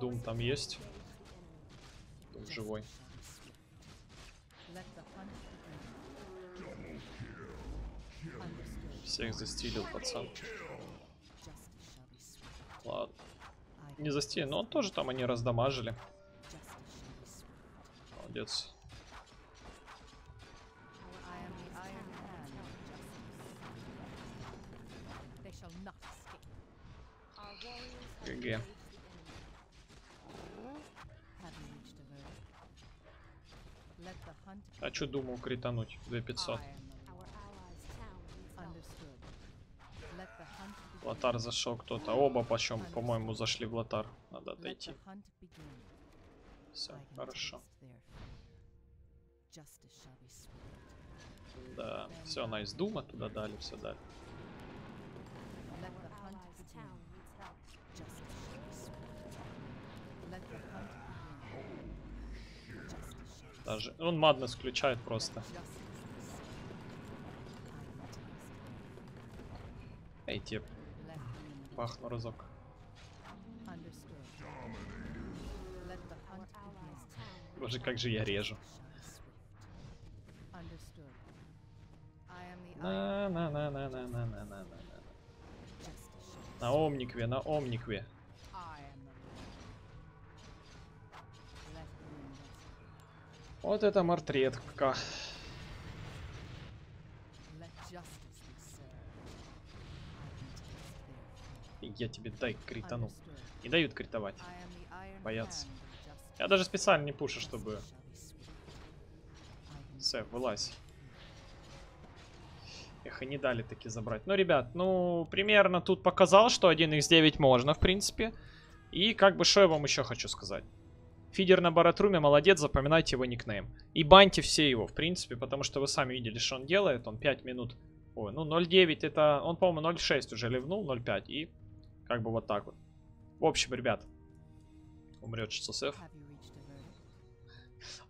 Дум там есть. живой. Всех застилил, пацан. Ладно. Не застилил, но он тоже там они раздамажили. Молодец. ГГ. А чё думал критануть? две тысячи пятьсот. В лотар зашел кто-то. Оба почем, по-моему, зашли в лотар. Надо отойти. Все, хорошо. Да, все, она из Дума туда дали, все дали. Даже он Магнус включает просто. Эй, тип. Пахну разок. Боже, как же я режу. На-на-на-на-на-на-на-на-на. На Омникве, на Омникве. Вот это Мортретка. Я тебе дай критану. Не дают критовать. Боятся. Я даже специально не пушу, чтобы... Сэф, вылазь. Эх, и не дали таки забрать. Ну, ребят, ну, примерно тут показал, что один икс девять можно, в принципе. И как бы, что я вам еще хочу сказать. Фидер на Баратруме молодец, запоминайте его никнейм. И баньте все его, в принципе, потому что вы сами видели, что он делает. Он пять минут... Ой, ну ноль девять это... Он, по-моему, ноль шесть уже ливнул, ноль пять. И как бы вот так вот. В общем, ребят. Умрет ЧССФ.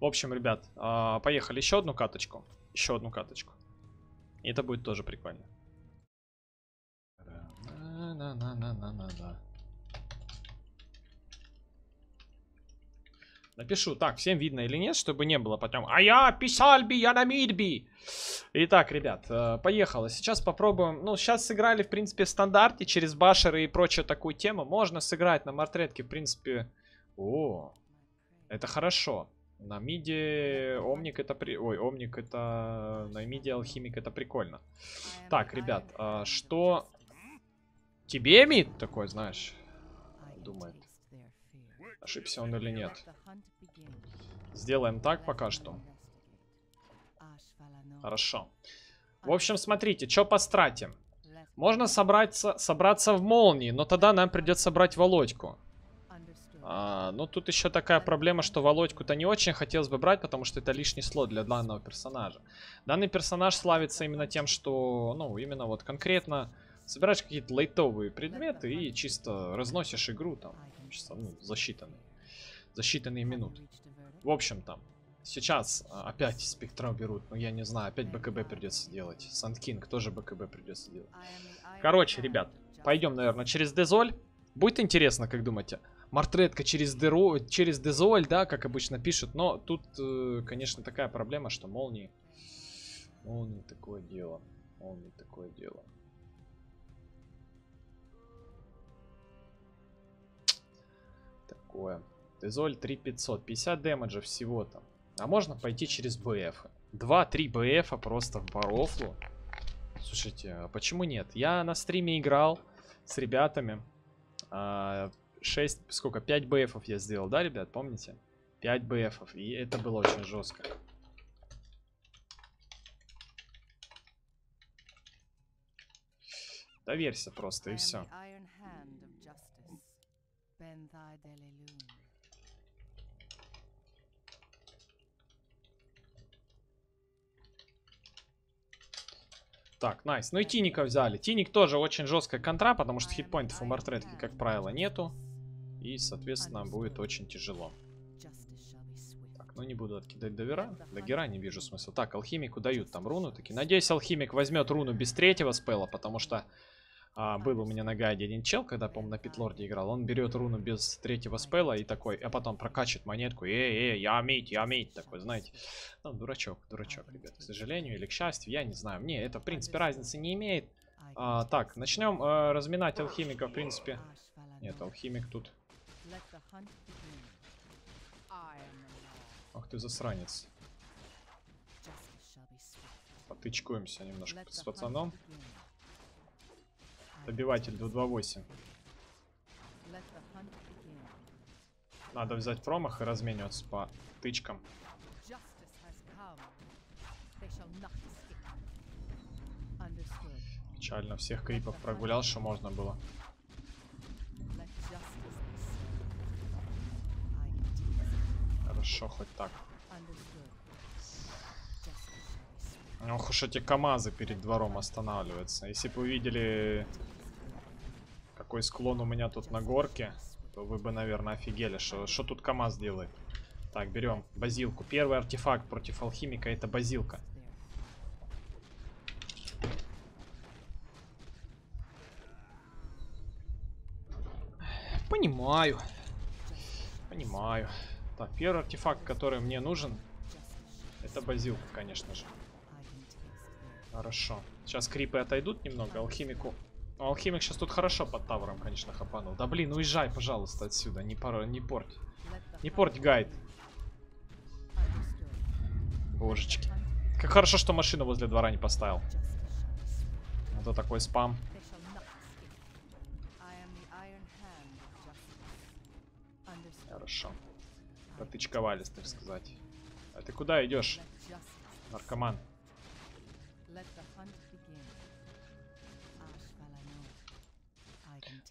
В общем, ребят, поехали. Еще одну каточку. Еще одну каточку. И это будет тоже прикольно. На-на-на-на-на-на. Напишу, так, всем видно или нет, чтобы не было потом. А я писал би, я на мидби. Итак, ребят, поехало. Сейчас попробуем, ну, сейчас сыграли, в принципе, в стандарте, через башеры и прочую такую тему. Можно сыграть на Мортретке, в принципе. О, это хорошо. На миде Омник это... При... Ой, Омник это... На миде Алхимик это прикольно. Так, ребят, а что... Тебе мид такой, знаешь? Думает. Ошибся он или нет. Сделаем так пока что. Хорошо. В общем, смотрите, что по страте. Можно собраться, собраться в молнии, но тогда нам придется брать Володьку. А, ну, тут еще такая проблема, что Володьку-то не очень хотелось бы брать, потому что это лишний слот для данного персонажа. Данный персонаж славится именно тем, что, ну, именно вот конкретно собираешь какие-то лайтовые предметы и чисто разносишь игру там. Ну, за считанные, за считанные минуты. В общем, там сейчас опять Спектра берут, но я не знаю, опять БКБ придется делать. Санкинг тоже БКБ придется делать. Короче, ребят, пойдем, наверное, через Дезоль. Будет интересно, как думаете? Мортретка через Деро, через Дезоль, да, как обычно пишут. Но тут, конечно, такая проблема, что молнии, молнии такое дело, молнии такое дело. Ой, Дезоль три тысячи пятьсот, пятьдесят демеджа всего там. А можно пойти через БФ. два-три БФа просто в барофлу. Слушайте, а почему нет? Я на стриме играл с ребятами. шесть, сколько? пять БФов я сделал, да, ребят? Помните? пять БФов. И это было очень жестко. Доверься просто и все. Так, найс. Ну и Тиника взяли. Тиник тоже очень жесткая контра, потому что хитпоинтов у Мортретки, как правило, нету. И, соответственно, будет очень тяжело. Так, ну не буду откидать довера. Даггера не вижу смысла. Так, Алхимику дают там руну. Таки. Надеюсь, Алхимик возьмет руну без третьего спелла, потому что А, был у меня на гайде один чел, когда, по-моему, на Питлорде играл. Он берет руну без третьего спелла и такой, а потом прокачивает монетку. Эй, эй, я мид, я мид, такой, знаете. Ну, дурачок, дурачок, ребят, к сожалению или к счастью, я не знаю. Мне это, в принципе, разницы не имеет. А, так, начнем а, разминать алхимика, в принципе. Нет, алхимик тут. Ах ты засранец. Потычкуемся немножко с пацаном. Добиватель два два восемь. Надо взять промах и размениваться по тычкам. Печально, всех крипов прогулял, что можно было. Хорошо, хоть так. Ох уж эти камазы перед двором останавливаются. Если бы вы видели, какой склон у меня тут на горке, то вы бы, наверное, офигели, что, что тут камаз делает. Так, берем базилку. Первый артефакт против алхимика — это базилка. Понимаю. Понимаю. Так, первый артефакт, который мне нужен, это базилка, конечно же. Хорошо. Сейчас крипы отойдут немного. Алхимику. Алхимик сейчас тут хорошо под тавром, конечно, хапанул. Да блин, уезжай, пожалуйста, отсюда. Не, пор... не порть. Не порть гайд. Божечки. Как хорошо, что машину возле двора не поставил. А то такой спам. Хорошо. Потычковались, так сказать. А ты куда идешь, наркоман?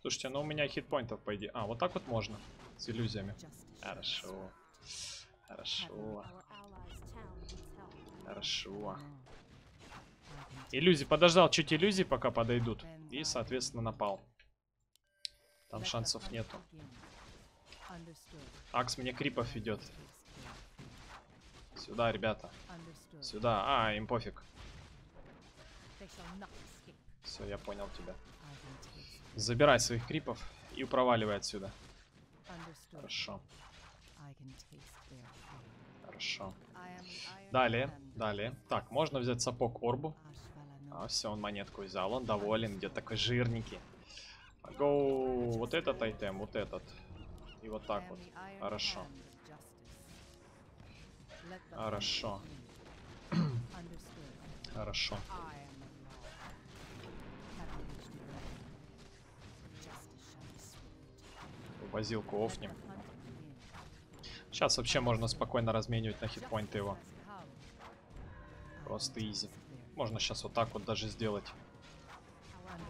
Слушайте, ну у меня хитпоинтов, по идее. А, вот так вот можно. С иллюзиями. Хорошо. Хорошо. Хорошо. Иллюзии. Подождал чуть иллюзий, пока подойдут. И, соответственно, напал. Там шансов нету. Акс мне крипов идет. Сюда, ребята. Сюда. А, им пофиг. Все, я понял тебя. Забирай своих крипов и проваливай отсюда. Хорошо. Хорошо. Далее, далее. Так, можно взять сапог орбу. А, все, он монетку взял, он доволен. Где такой жирненький. Гоу, вот этот айтем, вот этот. И вот так вот. Хорошо. Хорошо. Хорошо. Базилку офнем. Сейчас вообще можно спокойно разменивать на хитпоинты его. Просто изи. Можно сейчас вот так вот даже сделать.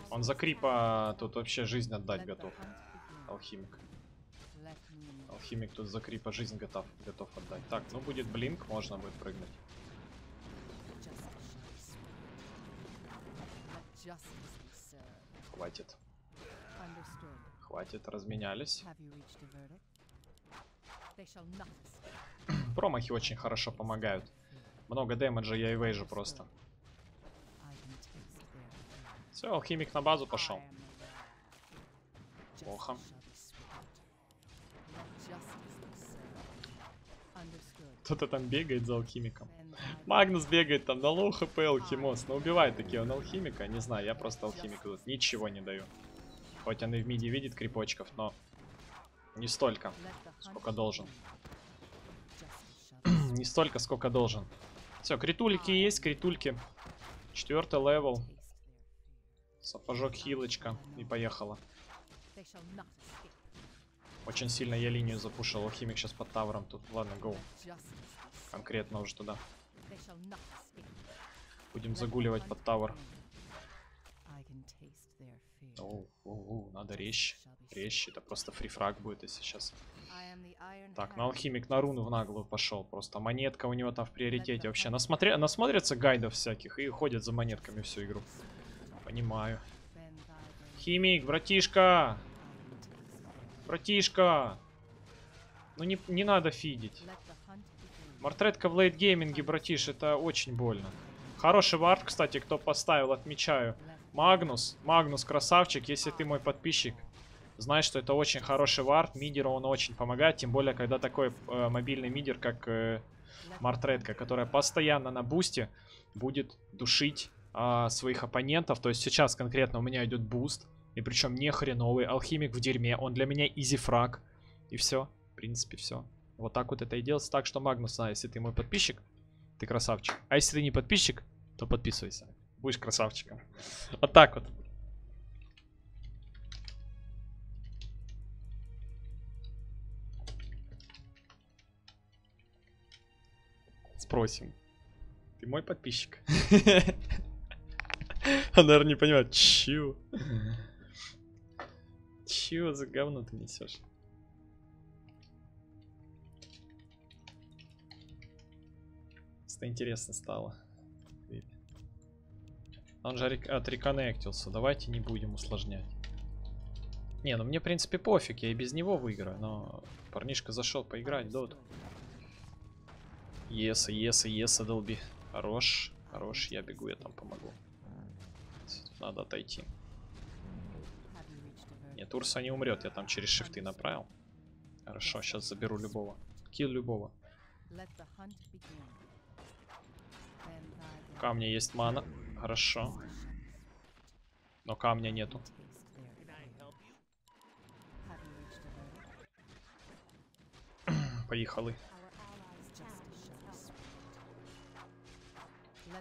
Он за крипа тут вообще жизнь отдать готов. Алхимик. Алхимик тут за крипа жизнь готов, готов отдать. Так, ну будет блинк, можно будет прыгнуть. Хватит. Хватит, разменялись. Промахи очень хорошо помогают. Много демеджа я и вейжу просто. Все, алхимик на базу пошел. Плохо. Кто-то там бегает за алхимиком. Магнус бегает там на лоу хп алхимос. Но убивает такие он алхимика. Не знаю, я просто алхимику тут ничего не даю. Хоть он и в миде видит крипочков, но не столько, сколько должен. Не столько, сколько должен. Все, критульки есть, критульки. Четвертый левел. Сапожок, хилочка. И поехала. Очень сильно я линию запушил. Алхимик сейчас под тавром тут. Ладно, гоу. Конкретно уже туда. Будем загуливать под тавр. Оу, оу, надо резче. Резче, это просто фрифраг будет, если сейчас. Так, на алхимик на руну в наглую пошел. Просто монетка у него там в приоритете. Вообще, насмотря... насмотрятся гайдов всяких и ходят за монетками всю игру. Понимаю. Химик, братишка! Братишка! Ну не, не надо фидить. Мортретка в лейтгейминге, братиш, это очень больно. Хороший вард, кстати, кто поставил, отмечаю. Магнус, Магнус, красавчик, если ты мой подписчик, знай, что это очень хороший вард, мидеру он очень помогает, тем более, когда такой э, мобильный мидер, как э, Мортретка, которая постоянно на бусте будет душить э, своих оппонентов. То есть сейчас конкретно у меня идет буст, и причем не хреновый, алхимик в дерьме, он для меня изи фраг, и все, в принципе, все. Вот так вот это и делается, так что, Магнус, а если ты мой подписчик, ты красавчик, а если ты не подписчик, то подписывайся. Будешь красавчиком. Вот так вот. Спросим. Ты мой подписчик? Он, наверное, не понимает. Чего? Чего за говно ты несешь? Что-то интересно стало. Он же отреконнектился. Давайте не будем усложнять. Не, ну мне в принципе пофиг. Я и без него выиграю. Но парнишка зашел поиграть в доту. Еса, еса, еса, долби. Хорош, хорош. Я бегу, я там помогу. Надо отойти. Нет, Урса не умрет. Я там через шифты направил. Хорошо, сейчас заберу любого. Килл любого. У камня есть мана. Хорошо. Но камня нету. Поехали.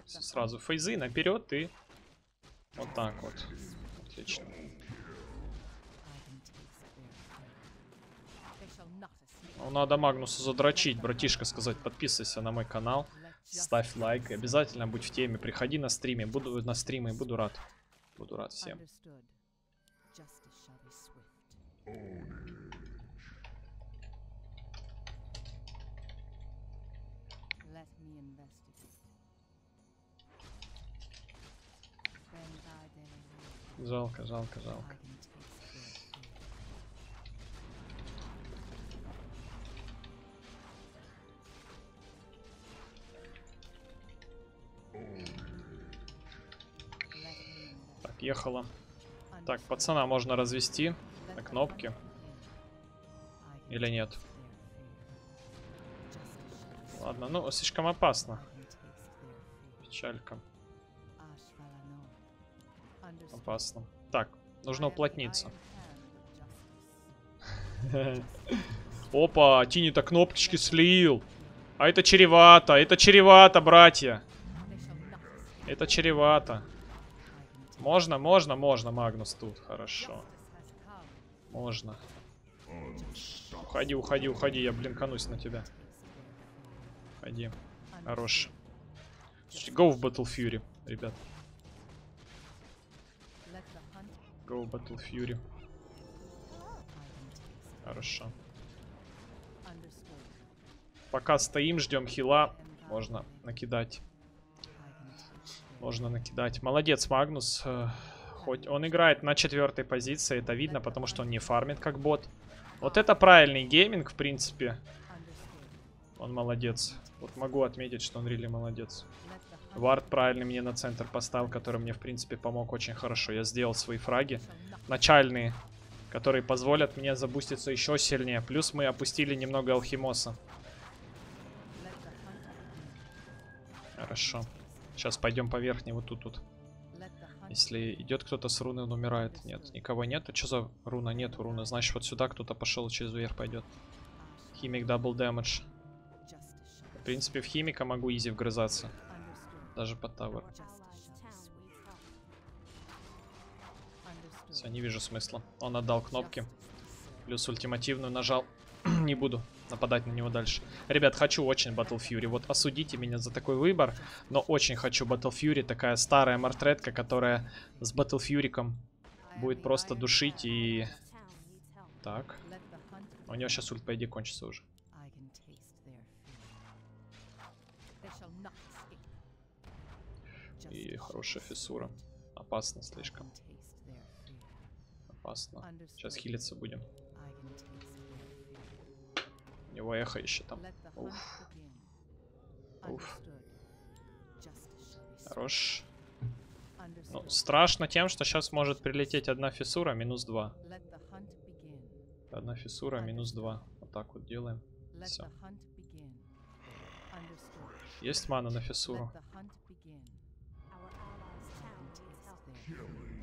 Сразу фейзы наперед и вот так вот. Отлично. Ну, надо Магнуса задрочить, братишка, сказать, подписывайся на мой канал. Ставь лайк, обязательно будь в теме, приходи на стриме, буду на стримы, буду рад, буду рад всем. Жалко, жалко, жалко. Ехала. Так, пацана можно развести на кнопки. Или нет? Ладно, ну слишком опасно. Печалька. Опасно. Так, нужно уплотниться. Опа, Тини-то кнопочки слил. А это чревато, это чревато, братья. Это чревато. Можно, можно, можно, Магнус тут, хорошо. Можно. Уходи, уходи, уходи, я блинканусь на тебя. Уходи. Хорош. Go в Battle Fury, ребят. Go в Battle Fury. Хорошо. Пока стоим, ждем хила. Можно накидать. Можно накидать. Молодец, Магнус. Хоть он играет на четвертой позиции, это видно, потому что он не фармит как бот. Вот это правильный гейминг, в принципе. Он молодец. Вот могу отметить, что он реально молодец. Вард правильный мне на центр поставил, который мне, в принципе, помог очень хорошо. Я сделал свои фраги начальные, которые позволят мне забуститься еще сильнее. Плюс мы опустили немного алхимоса. Хорошо. Сейчас пойдем по верхней, вот тут, тут. Если идет кто-то с руны, он умирает. Нет, никого нет. Что за руна? Нет руны. Значит, вот сюда кто-то пошел, через верх пойдет. Химик дабл дэмэдж. В принципе, в химика могу изи вгрызаться. Даже под тавер. Все, не вижу смысла. Он отдал кнопки. Плюс ультимативную нажал. Не буду нападать на него дальше. Ребят, хочу очень Battle Fury. Вот осудите меня за такой выбор, но очень хочу Battle Fury. Такая старая Мортретка, которая с Battle Fury-ком будет просто душить и... Так. У него сейчас ульт, по идее, кончится уже. И хорошая фиссура. Опасно слишком. Опасно. Сейчас хилиться будем. У него эхо еще там. Уф. Уф. Хорош. Ну, страшно тем, что сейчас может прилететь одна фиссура, минус два. Одна фиссура, минус два. Вот так вот делаем. Все. Есть мана на фиссуру?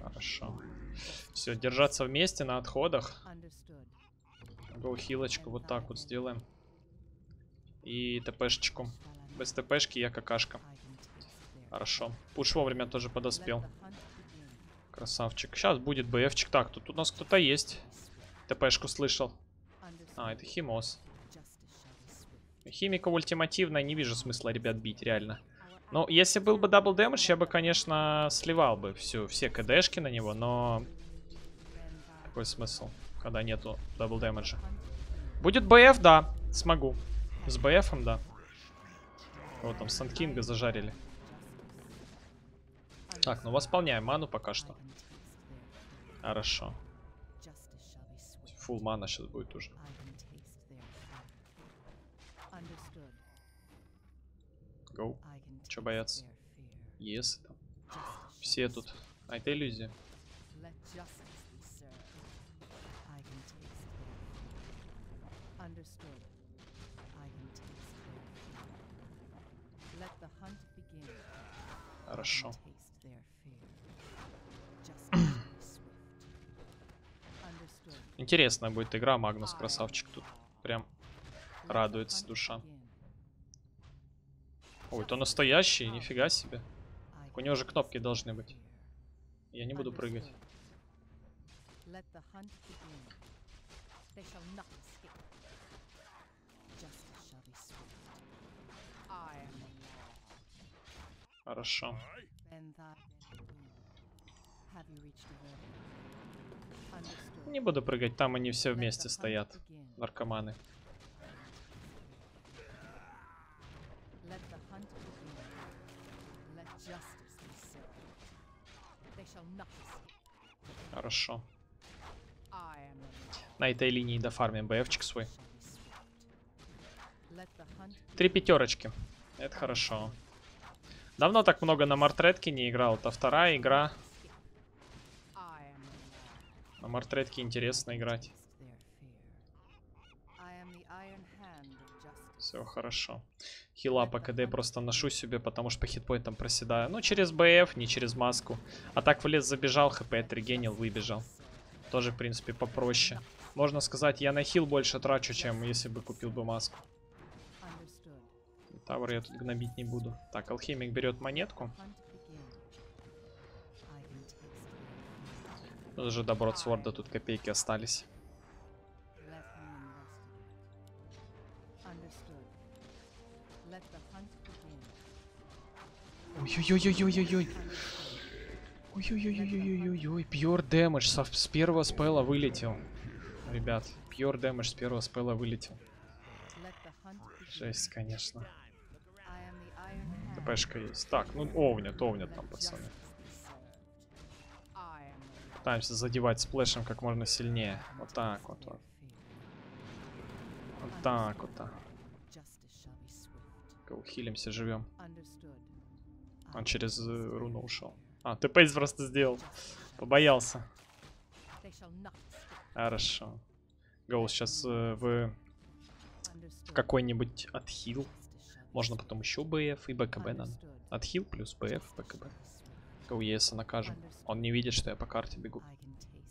Хорошо. Все, держаться вместе на отходах. Гоу-хилочку вот так вот сделаем. И ТПшечку. Без ТПшки я какашка. Хорошо. Пуш вовремя тоже подоспел. Красавчик. Сейчас будет БФчик. Так, тут у нас кто-то есть. ТПшку слышал. А, это Химос. Химика ультимативная. Не вижу смысла, ребят, бить, реально. Ну, если был бы дабл дэмэдж, я бы, конечно, сливал бы всю, все КДшки на него, но... Какой смысл, когда нету дабл дэмэджа? Будет БФ, да. Смогу. С БФом, да. Вот там Санкинга зажарили. Так, ну восполняем ману пока что. Хорошо. Фулл мана сейчас будет уже. Гоу. Че бояться? Yes. Все тут. А это иллюзия. Хорошо. Интересная будет игра, Магнус красавчик тут. Прям радуется душа. Ой, то настоящий, нифига себе. У него же кнопки должны быть. Я не буду прыгать. Хорошо. Не буду прыгать, там они все вместе стоят. Наркоманы. Хорошо. На этой линии дофармим БФчик свой. Три пятерочки. Это хорошо. Давно так много на Мортретке не играл. Это вторая игра. На Мортретке интересно играть. Все хорошо. Хила по КД просто ношу себе, потому что по хитпоинтам проседаю. Ну, через БФ, не через маску. А так в лес забежал, ХП отрегенил, выбежал. Тоже, в принципе, попроще. Можно сказать, я на хил больше трачу, чем если бы купил бы маску. Тавр я тут гнобить не буду. Так, алхимик берет монетку. Даже до бродсворда тут копейки остались. Ой-ой-ой-ой-ой-ой-ой. Ой-ой-ой-ой-ой-ой-ой. Пьюр дэмэдж с первого спелла вылетел. Ребят, пьюр дэмэдж с первого спелла вылетел. Жесть, конечно. ТПшка есть. Так, ну овнят, овнят там, пацаны. Пытаемся задевать сплэшем как можно сильнее. Вот так вот. Вот, вот так вот. Ухилимся, живем. Он через руну ушел. А, ТП просто сделал. Побоялся. Хорошо. Гоу сейчас э, в, в какой-нибудь отхил. Можно потом еще БФ и БКБ надо. Отхил плюс БФ, БКБ. Гоу ЕСа накажем. Он не видит, что я по карте бегу.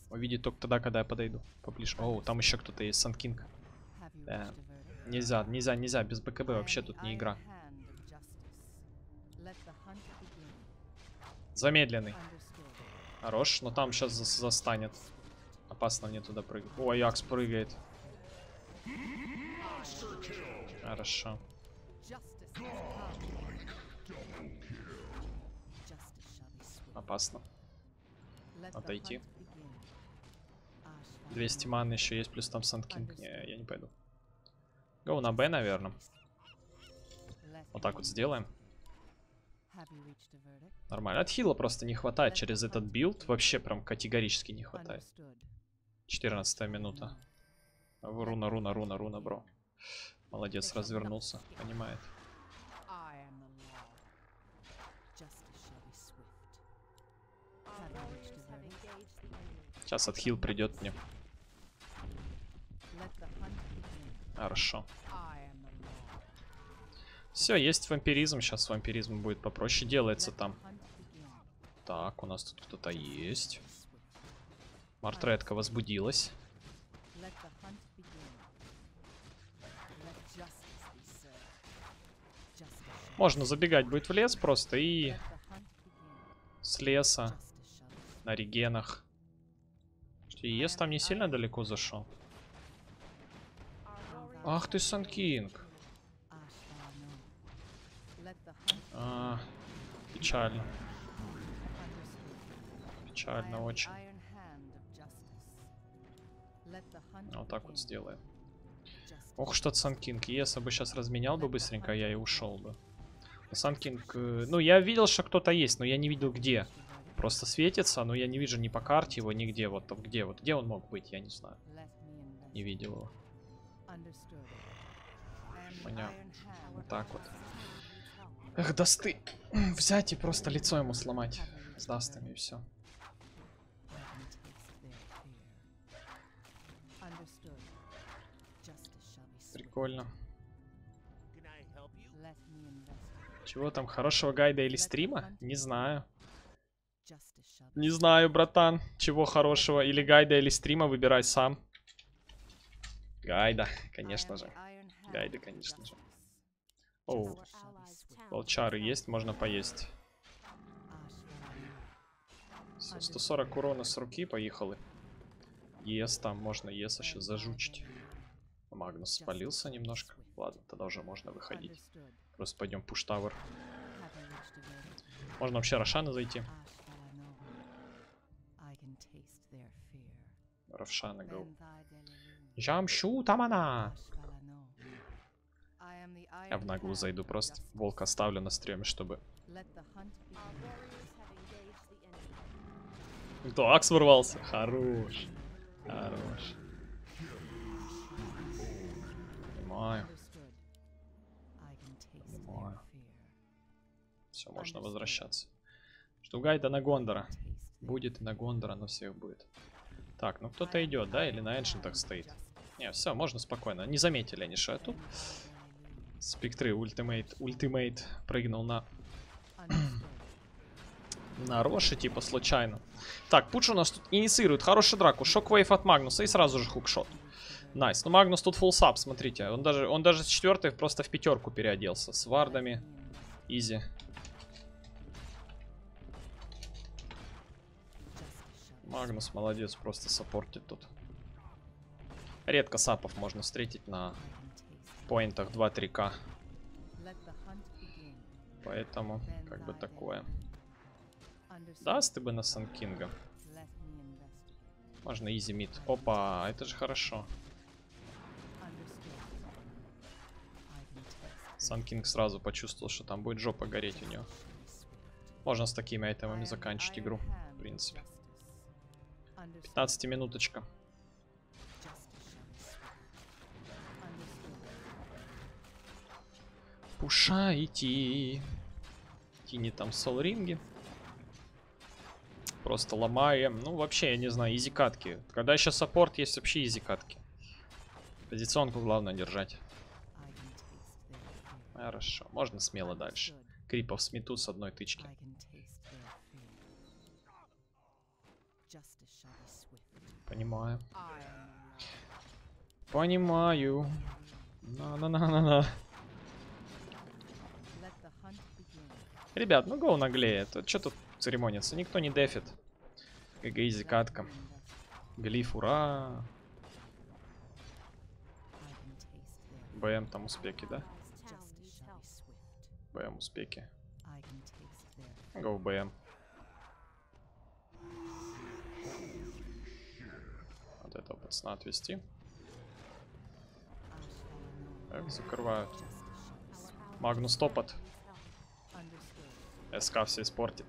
Он видит только тогда, когда я подойду поближе. О, там еще кто-то есть, Санкинг. Да. Нельзя, нельзя, нельзя. Без БКБ вообще тут не игра. Замедленный. Хорош, но там сейчас за застанет. Опасно мне туда прыгать. О, Акс прыгает. Хорошо. Опасно. Отойти. двести маны еще есть, плюс там Санкинг. Не, я не пойду. Гоу на Б, наверное. Вот так вот сделаем. Нормально. От хила просто не хватает через этот билд. Вообще прям категорически не хватает. четырнадцатая минута. Руна, руна, руна, руна, бро. Молодец, развернулся. Понимает. Сейчас отхил придет мне. Хорошо. Все, есть вампиризм. Сейчас вампиризм будет попроще. Делается там. Так, у нас тут кто-то есть. Мортретка возбудилась. Можно забегать будет в лес просто и с леса на регенах. И ес там не сильно далеко зашел. Ах ты, Санкинг. А, печально. Печально очень. Вот так вот сделаем. Ох, что-то Санкинг. Если бы сейчас разменял бы быстренько, я и ушел бы. Санкинг... Ну, я видел, что кто-то есть, но я не видел, где. Просто светится, но я не вижу ни по карте его, нигде. Вот там где. Вот где он мог быть, я не знаю. Не видел его. Понятно. Вот так вот. Эх, дасты. Взять и просто лицо ему сломать. С дастами и все. Прикольно. Чего там, хорошего гайда или стрима? Не знаю. Не знаю, братан. Чего хорошего? Или гайда, или стрима, выбирай сам. Гайда, конечно же. Гайда, конечно же. Оу. Волчары есть, можно поесть. сто сорок урона с руки, поехали. Ес там, можно еса сейчас зажучить. Магнус спалился немножко. Ладно, тогда уже можно выходить. Просто пойдем пуш-тавер. Можно вообще Рошана зайти. Рошана, гоу. Жамшу, там она! Я в наглую зайду просто. Волка ставлю на стриме, чтобы... Кто, Акс ворвался? Хорош. Хорош. Понимаю. Понимаю. Все, можно возвращаться. Что гайда на Гондора. Будет и на Гондора, но всех будет. Так, ну кто-то идет, да? Или на эншентах стоит? Не, все, можно спокойно. Не заметили они, что я тут. Спектры, ультимейт, ультимейт прыгнул на... на Роши, типа, случайно. Так, Пудж у нас тут инициирует хорошую драку. Шоквейв от Магнуса и сразу же хукшот. Найс. Ну, Магнус тут фуллсап, смотрите. Он даже, он даже с четвертой просто в пятерку переоделся. С вардами. Изи. Магнус молодец, просто саппортит тут. Редко сапов можно встретить на поинтах два-три ка. Поэтому, как бы такое. Даст ты бы на Санкинга. Можно изи мид. Опа, это же хорошо. Санкинг сразу почувствовал, что там будет жопа гореть у него. Можно с такими айтемами заканчивать игру, в принципе. пятнадцатиминуточка. Пуша идти. Тини там солринги. Просто ломаем. Ну, вообще, я не знаю, изи катки. Когда еще саппорт, есть вообще изи катки. Позиционку главное держать. Хорошо. Можно смело дальше. Крипов смету с одной тычки. Понимаю. Понимаю. На-на-на-на-на. Ребят, ну гоу наглее. Что тут церемониться? Никто не дефит. ГГ, изи катка. Глиф, ура. БМ там успехи, да? БМ успехи. Гоу БМ. Вот этого пацана отвести. Так, закрывают. Магнус топот. СК все испортит.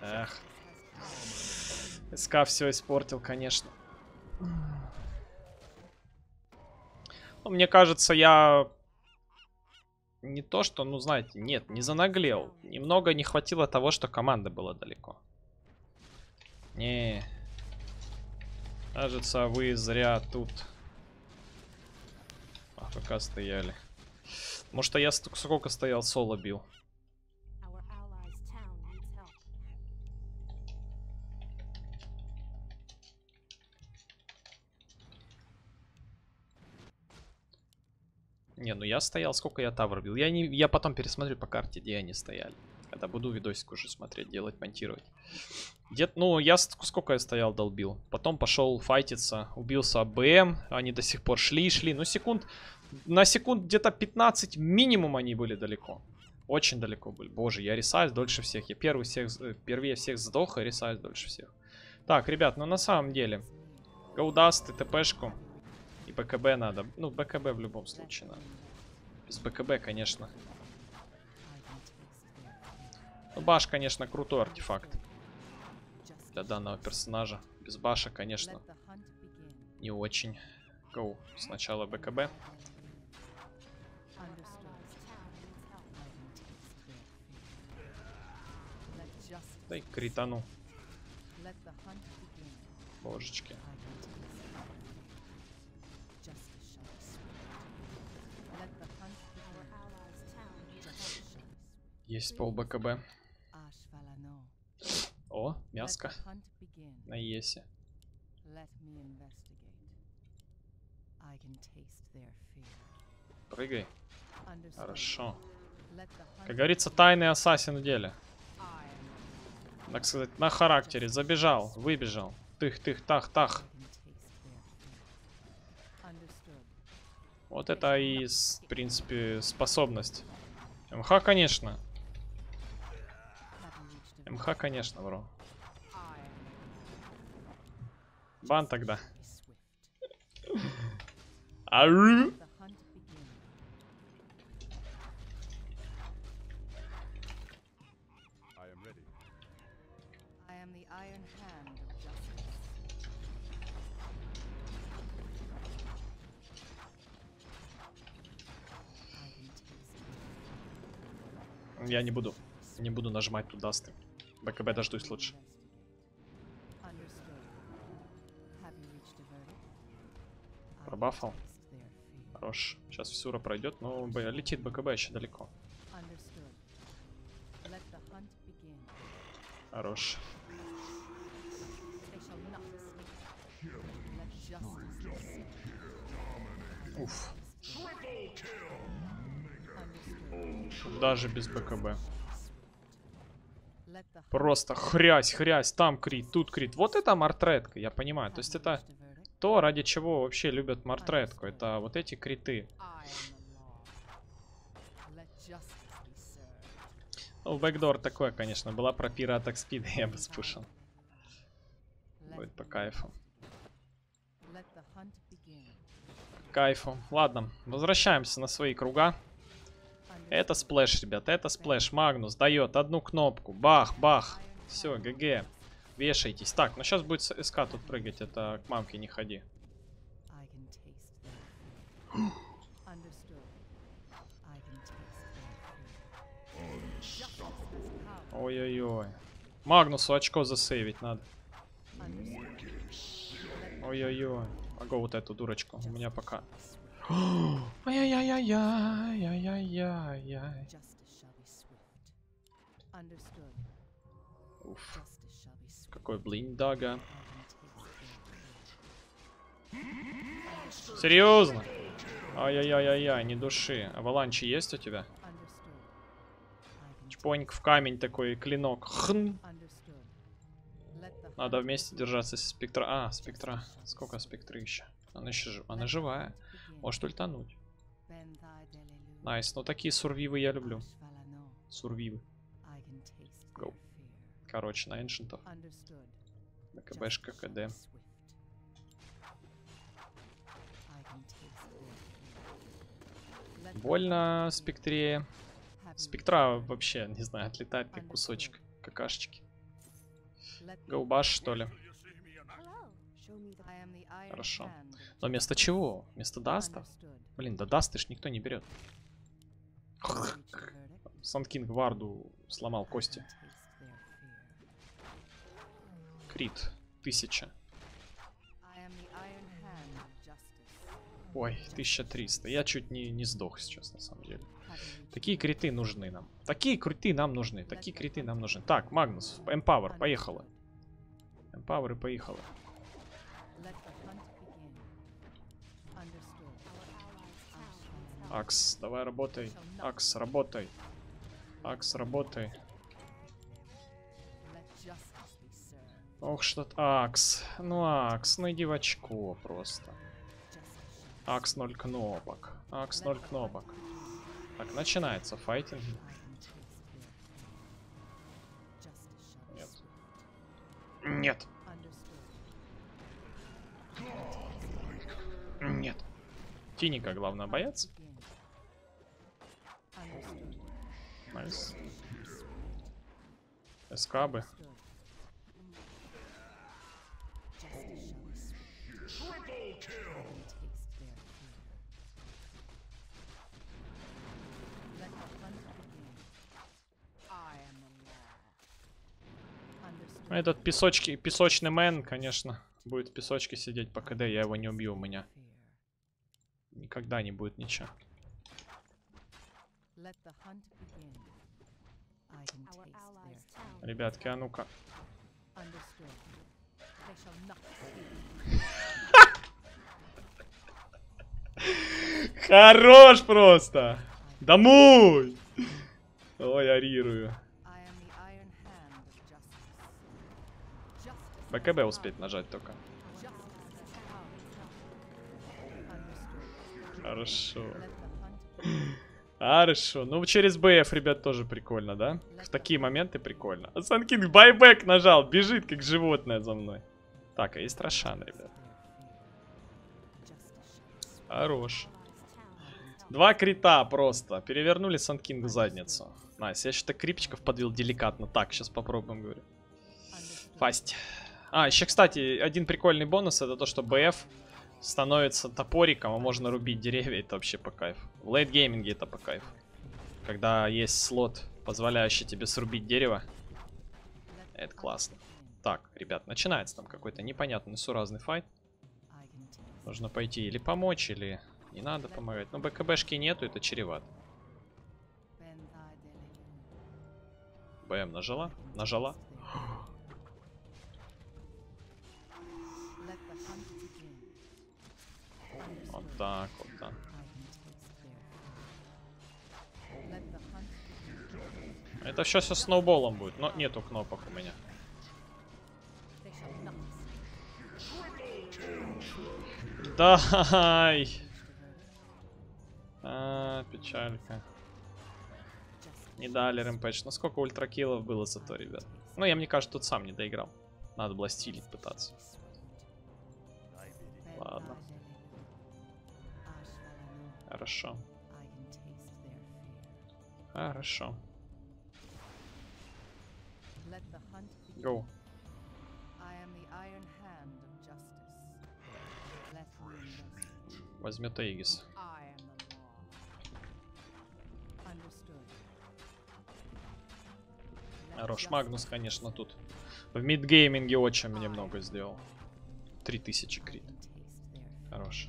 Эх. СК все испортил, конечно. Ну, мне кажется, я... Не то, что, ну, знаете, нет, не занаглел. Немного не хватило того, что команда была далеко. Не, Кажется, вы зря тут а, пока стояли. Может, а я сколько стоял, соло бил. Не, ну я стоял, сколько я тавр бил. Я, не, я потом пересмотрю по карте, где они стояли. Когда буду видосик уже смотреть, делать, монтировать. Дед, ну, я сколько я стоял, долбил. Потом пошел файтиться, убился АБМ. Они до сих пор шли, шли. Ну, секунд, на секунд где-то пятнадцать минимум они были далеко. Очень далеко были. Боже, я рисаюсь дольше всех. Я первый всех, первее всех сдох и рисаюсь дольше всех. Так, ребят, ну на самом деле. Гоудаст и ТПшку. И БКБ надо. Ну, БКБ в любом случае надо. Без БКБ, конечно. Ну, баш, конечно, крутой артефакт. Для данного персонажа. Без баша, конечно, не очень. Гоу. Сначала БКБ. Дай критану. Божечки. Есть пол БКБ. О, мяско. На есе. Прыгай. Хорошо. Как говорится, тайный ассасин в деле. Так сказать, на характере. Забежал, выбежал. Тых-тых-тах-тах. Вот это и, в принципе, способность. МХ, конечно. МХ, конечно, бро. Бан тогда. Ару. Я не буду. Не буду нажимать туда сты. БКБ дождусь лучше. Пробафал. Хорош. Сейчас Всюра пройдет, но летит БКБ еще далеко. Хорош. Уф. Даже без БКБ. Просто хрясь, хрясь. Там крит, тут крит. Вот это мортретка, я понимаю. То есть это то, ради чего вообще любят мортретку. Это вот эти криты. Ну, бэкдор такое, конечно. Была про пираток спида, я бы спушил. Будет по кайфу. По кайфу. Ладно, возвращаемся на свои круга. Это сплэш, ребята, это сплэш. Магнус дает одну кнопку. Бах, бах. Все, ГГ. Вешайтесь. Так, ну сейчас будет СК тут прыгать. Это к мамке не ходи. Ой-ой-ой. Магнусу очко засейвить надо. Ой-ой-ой. Могу вот эту дурочку. У меня пока... Ай-яй-яй-яй-яй-яй-яй-яй. Уф. Какой блиндага. Серьезно? Ай-яй-яй-яй-яй, не души. Аваланчи есть у тебя? Чпоньк в камень такой, клинок. Хн. Надо вместе держаться с спектра. А, спектра. Сколько спектры еще? Она еще жив... Она живая. Может ультануть. Найс. Nice. Но такие сурвивы я люблю. Сурвивы. Go. Короче, на эншентов. БКБшка, КД. Больно спектре. Спектра вообще, не знаю, отлетает как кусочек какашечки. Гоубаш, что ли? Хорошо. Но вместо чего? Вместо дастов? Блин, да дасты ж никто не берет. Санкинг варду сломал кости. Крит. Тысяча. Ой, тысяча триста. Я чуть не, не сдох сейчас, на самом деле. Такие криты нужны нам. Такие криты нам нужны. Такие криты нам нужны. Так, Магнус, Empower, поехала. Empower и поехала. Акс, давай работай. Акс, работай. Акс, работай. Ох, что-то... Акс. Ну, Акс, найди в очко просто. Акс, ноль кнопок. Акс, ноль кнопок. Так, начинается файтинг. Нет. Нет. Нет. Тиника, главное, бояться. Найс. Эскабы. Этот песочки, песочный мэн, конечно, будет в песочке сидеть по КД, я его не убью, у меня никогда не будет ничего. Ребятки, а ну-ка. Хорош просто! Домой! Ой, арирую. БКБ успеть нажать только. Хорошо. Хорошо. Ну, через БФ, ребят, тоже прикольно, да? В такие моменты прикольно. А Санкинг байбэк нажал. Бежит, как животное за мной. Так, а есть Рошан, ребят. Хорош. Два крита просто. Перевернули Санкингу задницу. Найс, я что-то крипчиков подвел деликатно. Так, сейчас попробуем, говорю. Фасть. А, еще, кстати, один прикольный бонус. Это то, что БФ становится топориком, а можно рубить деревья. Это вообще по кайф. В лейтгейминге это по кайф. Когда есть слот, позволяющий тебе срубить дерево. Это классно. Так, ребят, начинается там какой-то непонятный, суразный файт. Нужно пойти или помочь, или не надо помогать. Но БКБшки нету, это чревато. БМ нажала? Нажала? Вот так, вот так. Это все со сноуболом будет, но нету кнопок у меня. Дай! А, печалька. Не дали рэмпэдж. Ну сколько ультракиллов было зато, ребят. Ну я, мне кажется, тут сам не доиграл. Надо было стилить пытаться. Ладно. Хорошо. Хорошо. Гоу. Возьмет Аигис. Рош Магнус, конечно, тут в мидгейминге очень мне много сделал. три тысячи крит. Хорош.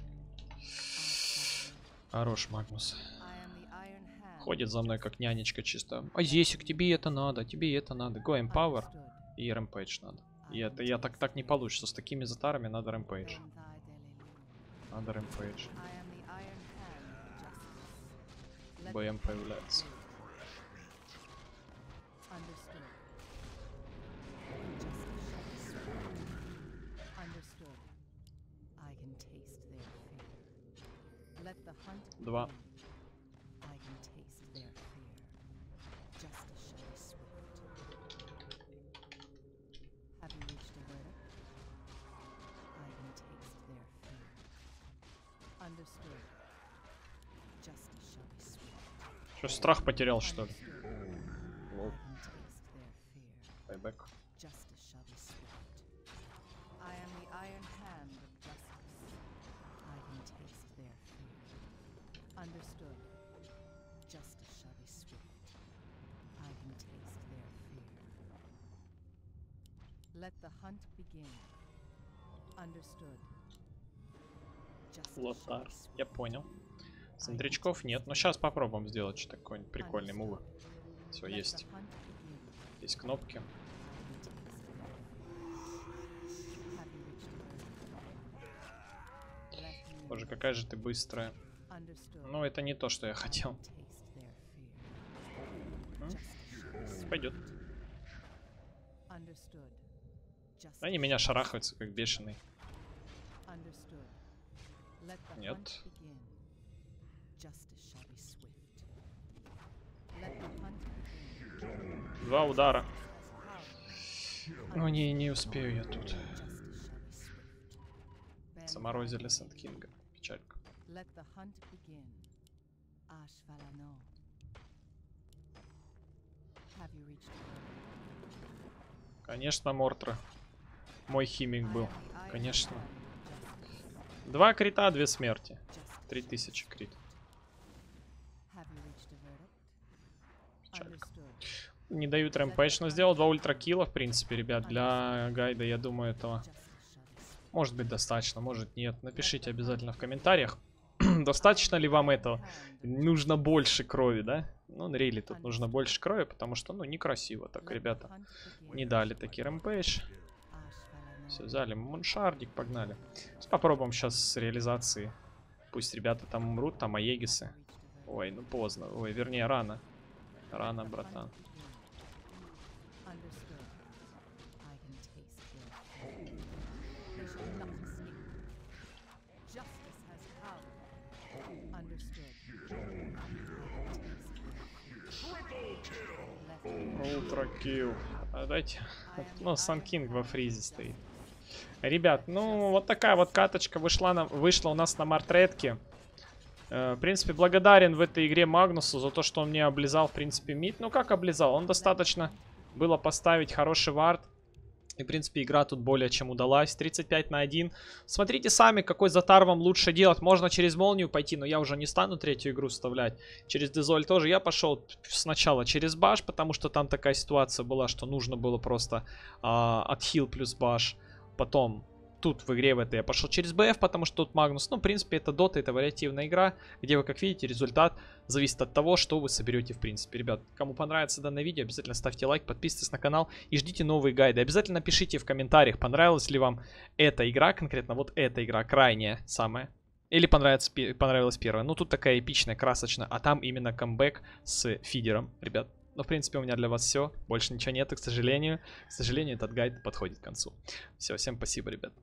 Хорош, Магнус. Ходит за мной как нянечка чисто. А здесь тебе это надо, тебе это надо. Go Empower и Rampage надо. И это я так, так не получится. С такими затарами надо Rampage. Надо Rampage. БМ появляется. Два. Что, страх потерял, что ли? Байбэк. Let the hunt begin. Understood. Лотар. Я понял. Сандрячков нет. Но сейчас попробуем сделать что-то какой-нибудь прикольный мув. Все, есть. Есть кнопки. Боже, какая же ты быстрая. Ну, это не то, что я хотел. Пойдет. Они меня шарахаются, как бешеный. Нет. Два удара. Ну, не, не успею я тут. Заморозили Санкинга. Печалька. Конечно, Мортра. Мой химик был. Конечно. Два крита, две смерти. Три тысячи крит. Печалька. Не дают рэмпейдж, но сделал два ультракила, в принципе, ребят. Для гайда, я думаю, этого может быть достаточно, может нет. Напишите обязательно в комментариях, достаточно ли вам этого. Нужно больше крови, да? Ну, на рели тут нужно больше крови, потому что, ну, некрасиво так, ребята. Не дали такие рэмпейдж. Все, взяли муншардик, погнали. Попробуем сейчас с реализации. Пусть ребята там умрут, там аегисы. Ой, ну поздно. Ой, вернее, рано. Рано, братан. Ультракил. Дайте. Ну, Санкинг во фризе стоит. Ребят, ну, вот такая вот каточка вышла, на, вышла у нас на Мортретке. Э, в принципе, благодарен в этой игре Магнусу за то, что он мне облизал, в принципе, мид. Ну, как облизал? Он достаточно было поставить хороший вард. И, в принципе, игра тут более чем удалась. тридцать пять на один. Смотрите сами, какой затар вам лучше делать. Можно через молнию пойти, но я уже не стану третью игру вставлять. Через дезоль тоже. Я пошел сначала через баш, потому что там такая ситуация была, что нужно было просто э, отхил плюс баш. Потом тут в игре в это я пошел через БФ, потому что тут Магнус. Ну, в принципе, это Dota, это вариативная игра, где вы, как видите, результат зависит от того, что вы соберете, в принципе. Ребят, кому понравится данное видео, обязательно ставьте лайк, подписывайтесь на канал и ждите новые гайды. Обязательно пишите в комментариях, понравилась ли вам эта игра, конкретно вот эта игра, крайняя самая. Или понравилась, понравилась первая. Ну, тут такая эпичная, красочная, а там именно камбэк с фидером, ребят. Но, в принципе, у меня для вас все. Больше ничего нету, к сожалению. К сожалению, этот гайд подходит к концу. Все, всем спасибо, ребят.